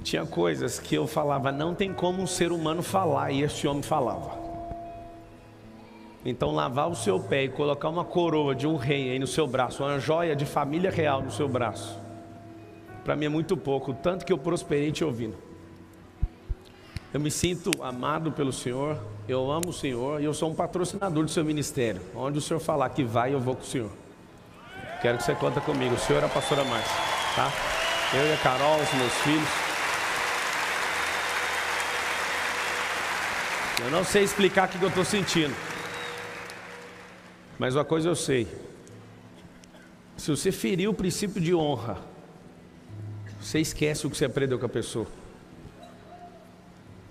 Tinha coisas que eu falava, não tem como um ser humano falar, e este homem falava. Então lavar o seu pé e colocar uma coroa de um rei aí no seu braço, uma joia de família real no seu braço, para mim é muito pouco, tanto que eu prosperei te ouvindo. Eu me sinto amado pelo Senhor, eu amo o Senhor e eu sou um patrocinador do seu ministério. Onde o Senhor falar que vai, eu vou com o Senhor. Quero que você conta comigo. O Senhor é a pastora Márcia, tá? Eu e a Carol, os meus filhos. Eu não sei explicar o que eu estou sentindo, mas uma coisa eu sei: se você ferir o princípio de honra, você esquece o que você aprendeu com a pessoa.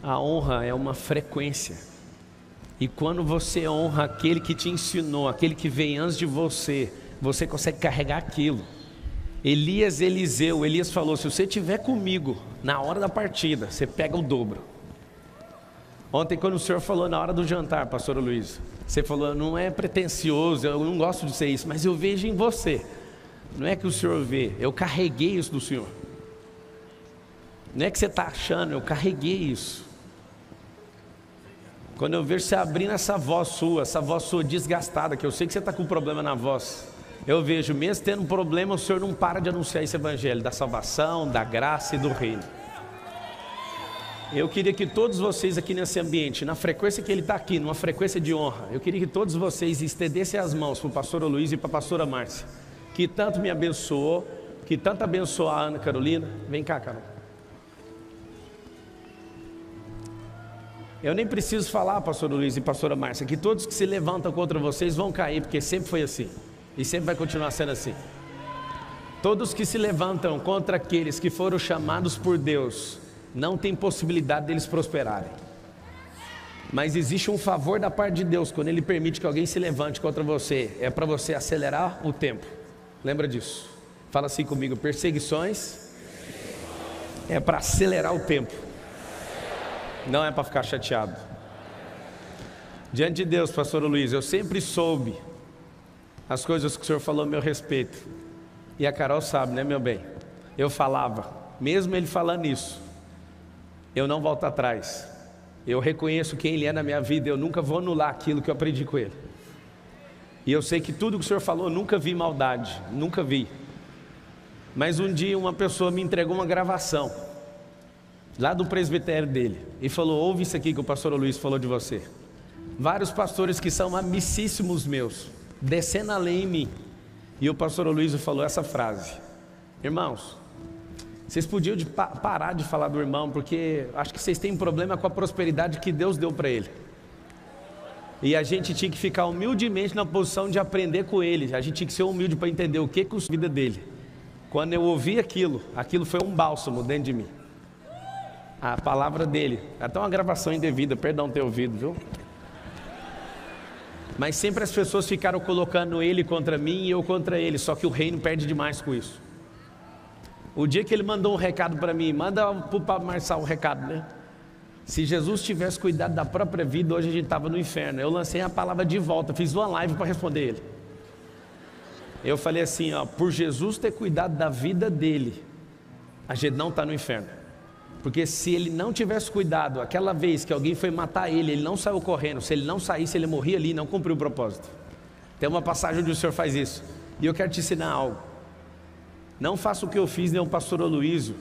A honra é uma frequência, e quando você honra aquele que te ensinou, aquele que vem antes de você, você consegue carregar aquilo. Elias falou: se você estiver comigo na hora da partida, você pega o dobro. Ontem, quando o senhor falou na hora do jantar, pastor Aluízio, você falou: não é pretencioso, eu não gosto de ser isso, mas eu vejo em você. Não é que o senhor vê, eu carreguei isso do senhor. Não é que você está achando, eu carreguei isso. Quando eu vejo você abrindo essa voz sua desgastada, que eu sei que você está com problema na voz, eu vejo, mesmo tendo um problema, o Senhor não para de anunciar esse evangelho da salvação, da graça e do reino. Eu queria que todos vocês aqui nesse ambiente, na frequência que ele está aqui, numa frequência de honra, eu queria que todos vocês estendessem as mãos para o pastor Luiz e para a pastora Márcia, que tanto me abençoou, que tanto abençoou a Ana Carolina. Vem cá, Carol. Eu nem preciso falar, pastor Luiz e pastora Márcia, que todos que se levantam contra vocês vão cair, porque sempre foi assim, e sempre vai continuar sendo assim. Todos que se levantam contra aqueles que foram chamados por Deus, não tem possibilidade deles prosperarem. Mas existe um favor da parte de Deus, quando Ele permite que alguém se levante contra você, é para você acelerar o tempo. Lembra disso? Fala assim comigo: perseguições é para acelerar o tempo. Não é para ficar chateado. Diante de Deus, pastor Luiz, eu sempre soube as coisas que o senhor falou a meu respeito. E a Carol sabe, né, meu bem? Eu falava, mesmo ele falando isso, eu não volto atrás. Eu reconheço quem ele é na minha vida, eu nunca vou anular aquilo que eu aprendi com ele. E eu sei que tudo que o senhor falou, eu nunca vi maldade, nunca vi. Mas um dia uma pessoa me entregou uma gravação lá do presbitério dele, e falou: ouve isso aqui que o pastor Luiz falou de você. Vários pastores que são amicíssimos meus, descendo a lei em mim. E o pastor Luiz falou essa frase: irmãos, vocês podiam parar de falar do irmão, porque acho que vocês têm problema com a prosperidade que Deus deu para ele. E a gente tinha que ficar humildemente na posição de aprender com ele, a gente tinha que ser humilde para entender o que é a vida dele. Quando eu ouvi aquilo, aquilo foi um bálsamo dentro de mim. A palavra dele, até uma gravação indevida, perdão ter ouvido, viu? Mas sempre as pessoas ficaram colocando ele contra mim e eu contra ele, só que o reino perde demais com isso. O dia que ele mandou um recado para mim, manda pro Pablo Marçal um recado, né? Se Jesus tivesse cuidado da própria vida, hoje a gente estava no inferno. Eu lancei a palavra de volta, fiz uma live para responder ele. Eu falei assim, ó: por Jesus ter cuidado da vida dele, a gente não está no inferno. Porque se ele não tivesse cuidado, aquela vez que alguém foi matar ele, ele não saiu correndo. Se ele não saísse, ele morria ali, não cumpriu o propósito. Tem uma passagem onde o senhor faz isso. E eu quero te ensinar algo. Não faça o que eu fiz, nem o pastor Aluísio,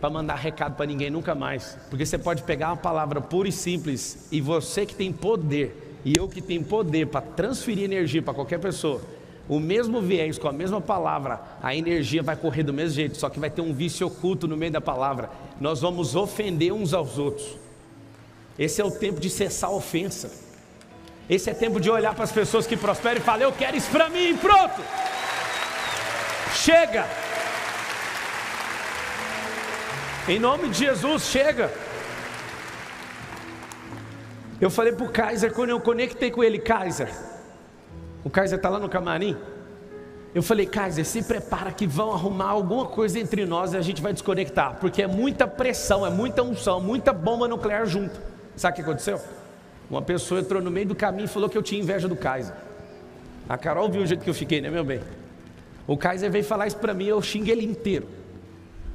para mandar recado para ninguém nunca mais. Porque você pode pegar uma palavra pura e simples, e você que tem poder, e eu que tenho poder para transferir energia para qualquer pessoa, o mesmo viés, com a mesma palavra, a energia vai correr do mesmo jeito, só que vai ter um vício oculto no meio da palavra. Nós vamos ofender uns aos outros. Esse é o tempo de cessar a ofensa. Esse é tempo de olhar para as pessoas que prosperam e falar: eu quero isso para mim, pronto! Chega! Em nome de Jesus, chega! Eu falei para o Kaiser, quando eu conectei com ele: Kaiser, o Kaiser está lá no camarim. Eu falei: Kaiser, se prepara que vão arrumar alguma coisa entre nós e a gente vai desconectar, porque é muita pressão, é muita unção, muita bomba nuclear junto. Sabe o que aconteceu? Uma pessoa entrou no meio do caminho e falou que eu tinha inveja do Kaiser. A Carol viu o jeito que eu fiquei, né, meu bem? O Kaiser veio falar isso para mim, eu xinguei ele inteiro.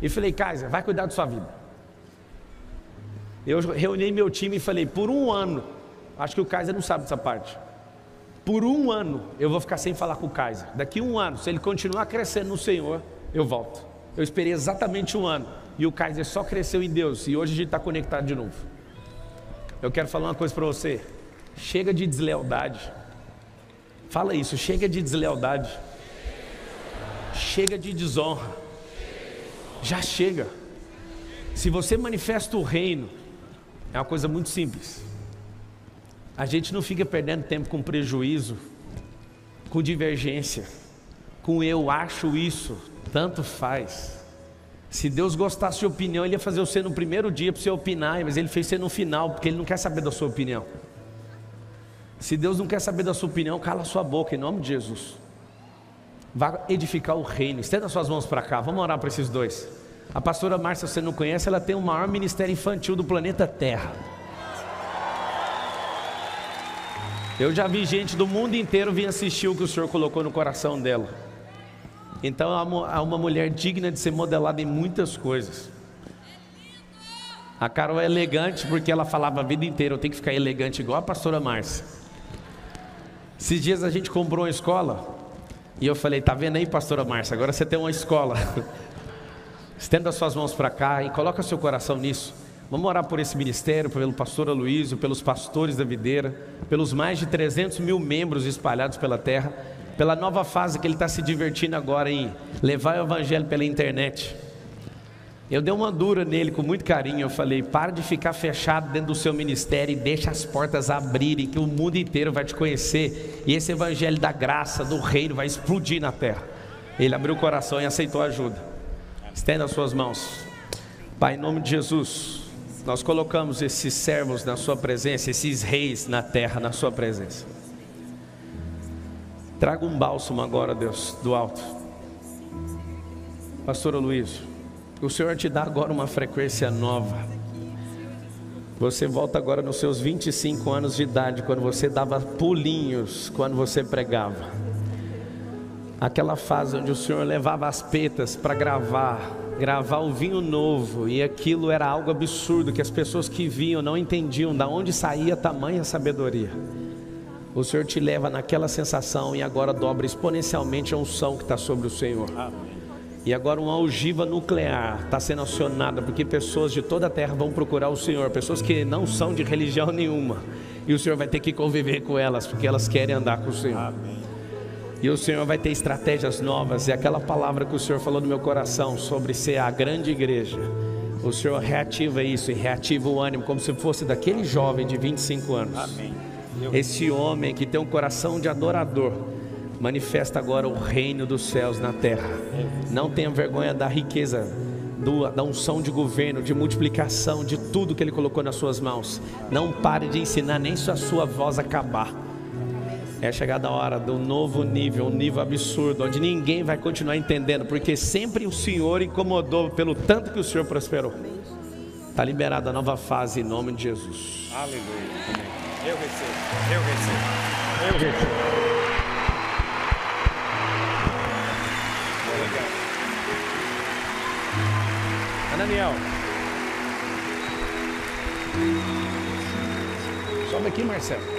E falei: Kaiser, vai cuidar da sua vida. Eu reuni meu time e falei: por um ano, acho que o Kaiser não sabe dessa parte, por um ano eu vou ficar sem falar com o Kaiser. Daqui um ano, se ele continuar crescendo no Senhor, eu volto. Eu esperei exatamente 1 ano, e o Kaiser só cresceu em Deus, e hoje a gente está conectado de novo. Eu quero falar uma coisa para você: chega de deslealdade. Fala isso, chega de deslealdade, chega de desonra, já chega. Se você manifesta o reino, é uma coisa muito simples. A gente não fica perdendo tempo com prejuízo, com divergência, com eu acho isso, tanto faz. Se Deus gostasse de opinião, Ele ia fazer você no primeiro dia para você opinar, mas Ele fez você no final, porque Ele não quer saber da sua opinião. Se Deus não quer saber da sua opinião, cala sua boca, em nome de Jesus. Vá edificar o reino. Estenda suas mãos para cá, vamos orar para esses dois. A pastora Márcia, você não conhece, ela tem o maior ministério infantil do planeta Terra. Eu já vi gente do mundo inteiro vir assistir o que o Senhor colocou no coração dela. Então é uma mulher digna de ser modelada em muitas coisas. A Carol é elegante porque ela falava a vida inteira: eu tenho que ficar elegante igual a pastora Márcia. Esses dias a gente comprou uma escola e eu falei: tá vendo aí, pastora Márcia, agora você tem uma escola. Estenda suas mãos para cá e coloca seu coração nisso. Vamos orar por esse ministério, pelo pastor Aluízio, pelos pastores da Videira, pelos mais de 300.000 membros espalhados pela terra, pela nova fase que ele está se divertindo agora em levar o evangelho pela internet. Eu dei uma dura nele com muito carinho. Eu falei: para de ficar fechado dentro do seu ministério e deixa as portas abrirem, que o mundo inteiro vai te conhecer e esse evangelho da graça, do reino, vai explodir na terra. Ele abriu o coração e aceitou a ajuda. Estenda as suas mãos. Pai, em nome de Jesus, nós colocamos esses servos na sua presença, esses reis na terra na sua presença. Traga um bálsamo agora, Deus, do alto. Pastor Aluísio, o Senhor te dá agora uma frequência nova. Você volta agora nos seus 25 anos de idade, quando você dava pulinhos, quando você pregava. Aquela fase onde o Senhor levava as petas para gravar o vinho novo, e aquilo era algo absurdo, que as pessoas que vinham não entendiam de onde saía tamanha sabedoria. O Senhor te leva naquela sensação e agora dobra exponencialmente a unção que está sobre o Senhor. E agora uma ogiva nuclear está sendo acionada, porque pessoas de toda a terra vão procurar o Senhor, pessoas que não são de religião nenhuma, e o Senhor vai ter que conviver com elas, porque elas querem andar com o Senhor. Amém. E o Senhor vai ter estratégias novas. E aquela palavra que o Senhor falou no meu coração sobre ser a grande igreja, o Senhor reativa isso e reativa o ânimo, como se fosse daquele jovem de 25 anos. Amém. Esse homem que tem um coração de adorador manifesta agora o reino dos céus na terra. Não tenha vergonha da riqueza, da unção de governo, de multiplicação, de tudo que Ele colocou nas suas mãos. Não pare de ensinar, nem se a sua voz acabar. É chegada a hora do novo nível, um nível absurdo, onde ninguém vai continuar entendendo, porque sempre o Senhor incomodou pelo tanto que o Senhor prosperou. Está liberada a nova fase em nome de Jesus. Aleluia. Eu recebo, eu recebo, eu recebo. Daniel, sobe aqui, Marcelo.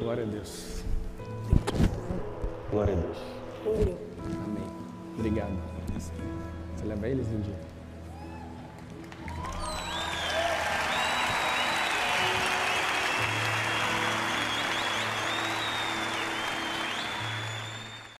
Glória a Deus. Glória a Deus. Amém. Obrigado. Você leva eles no dia?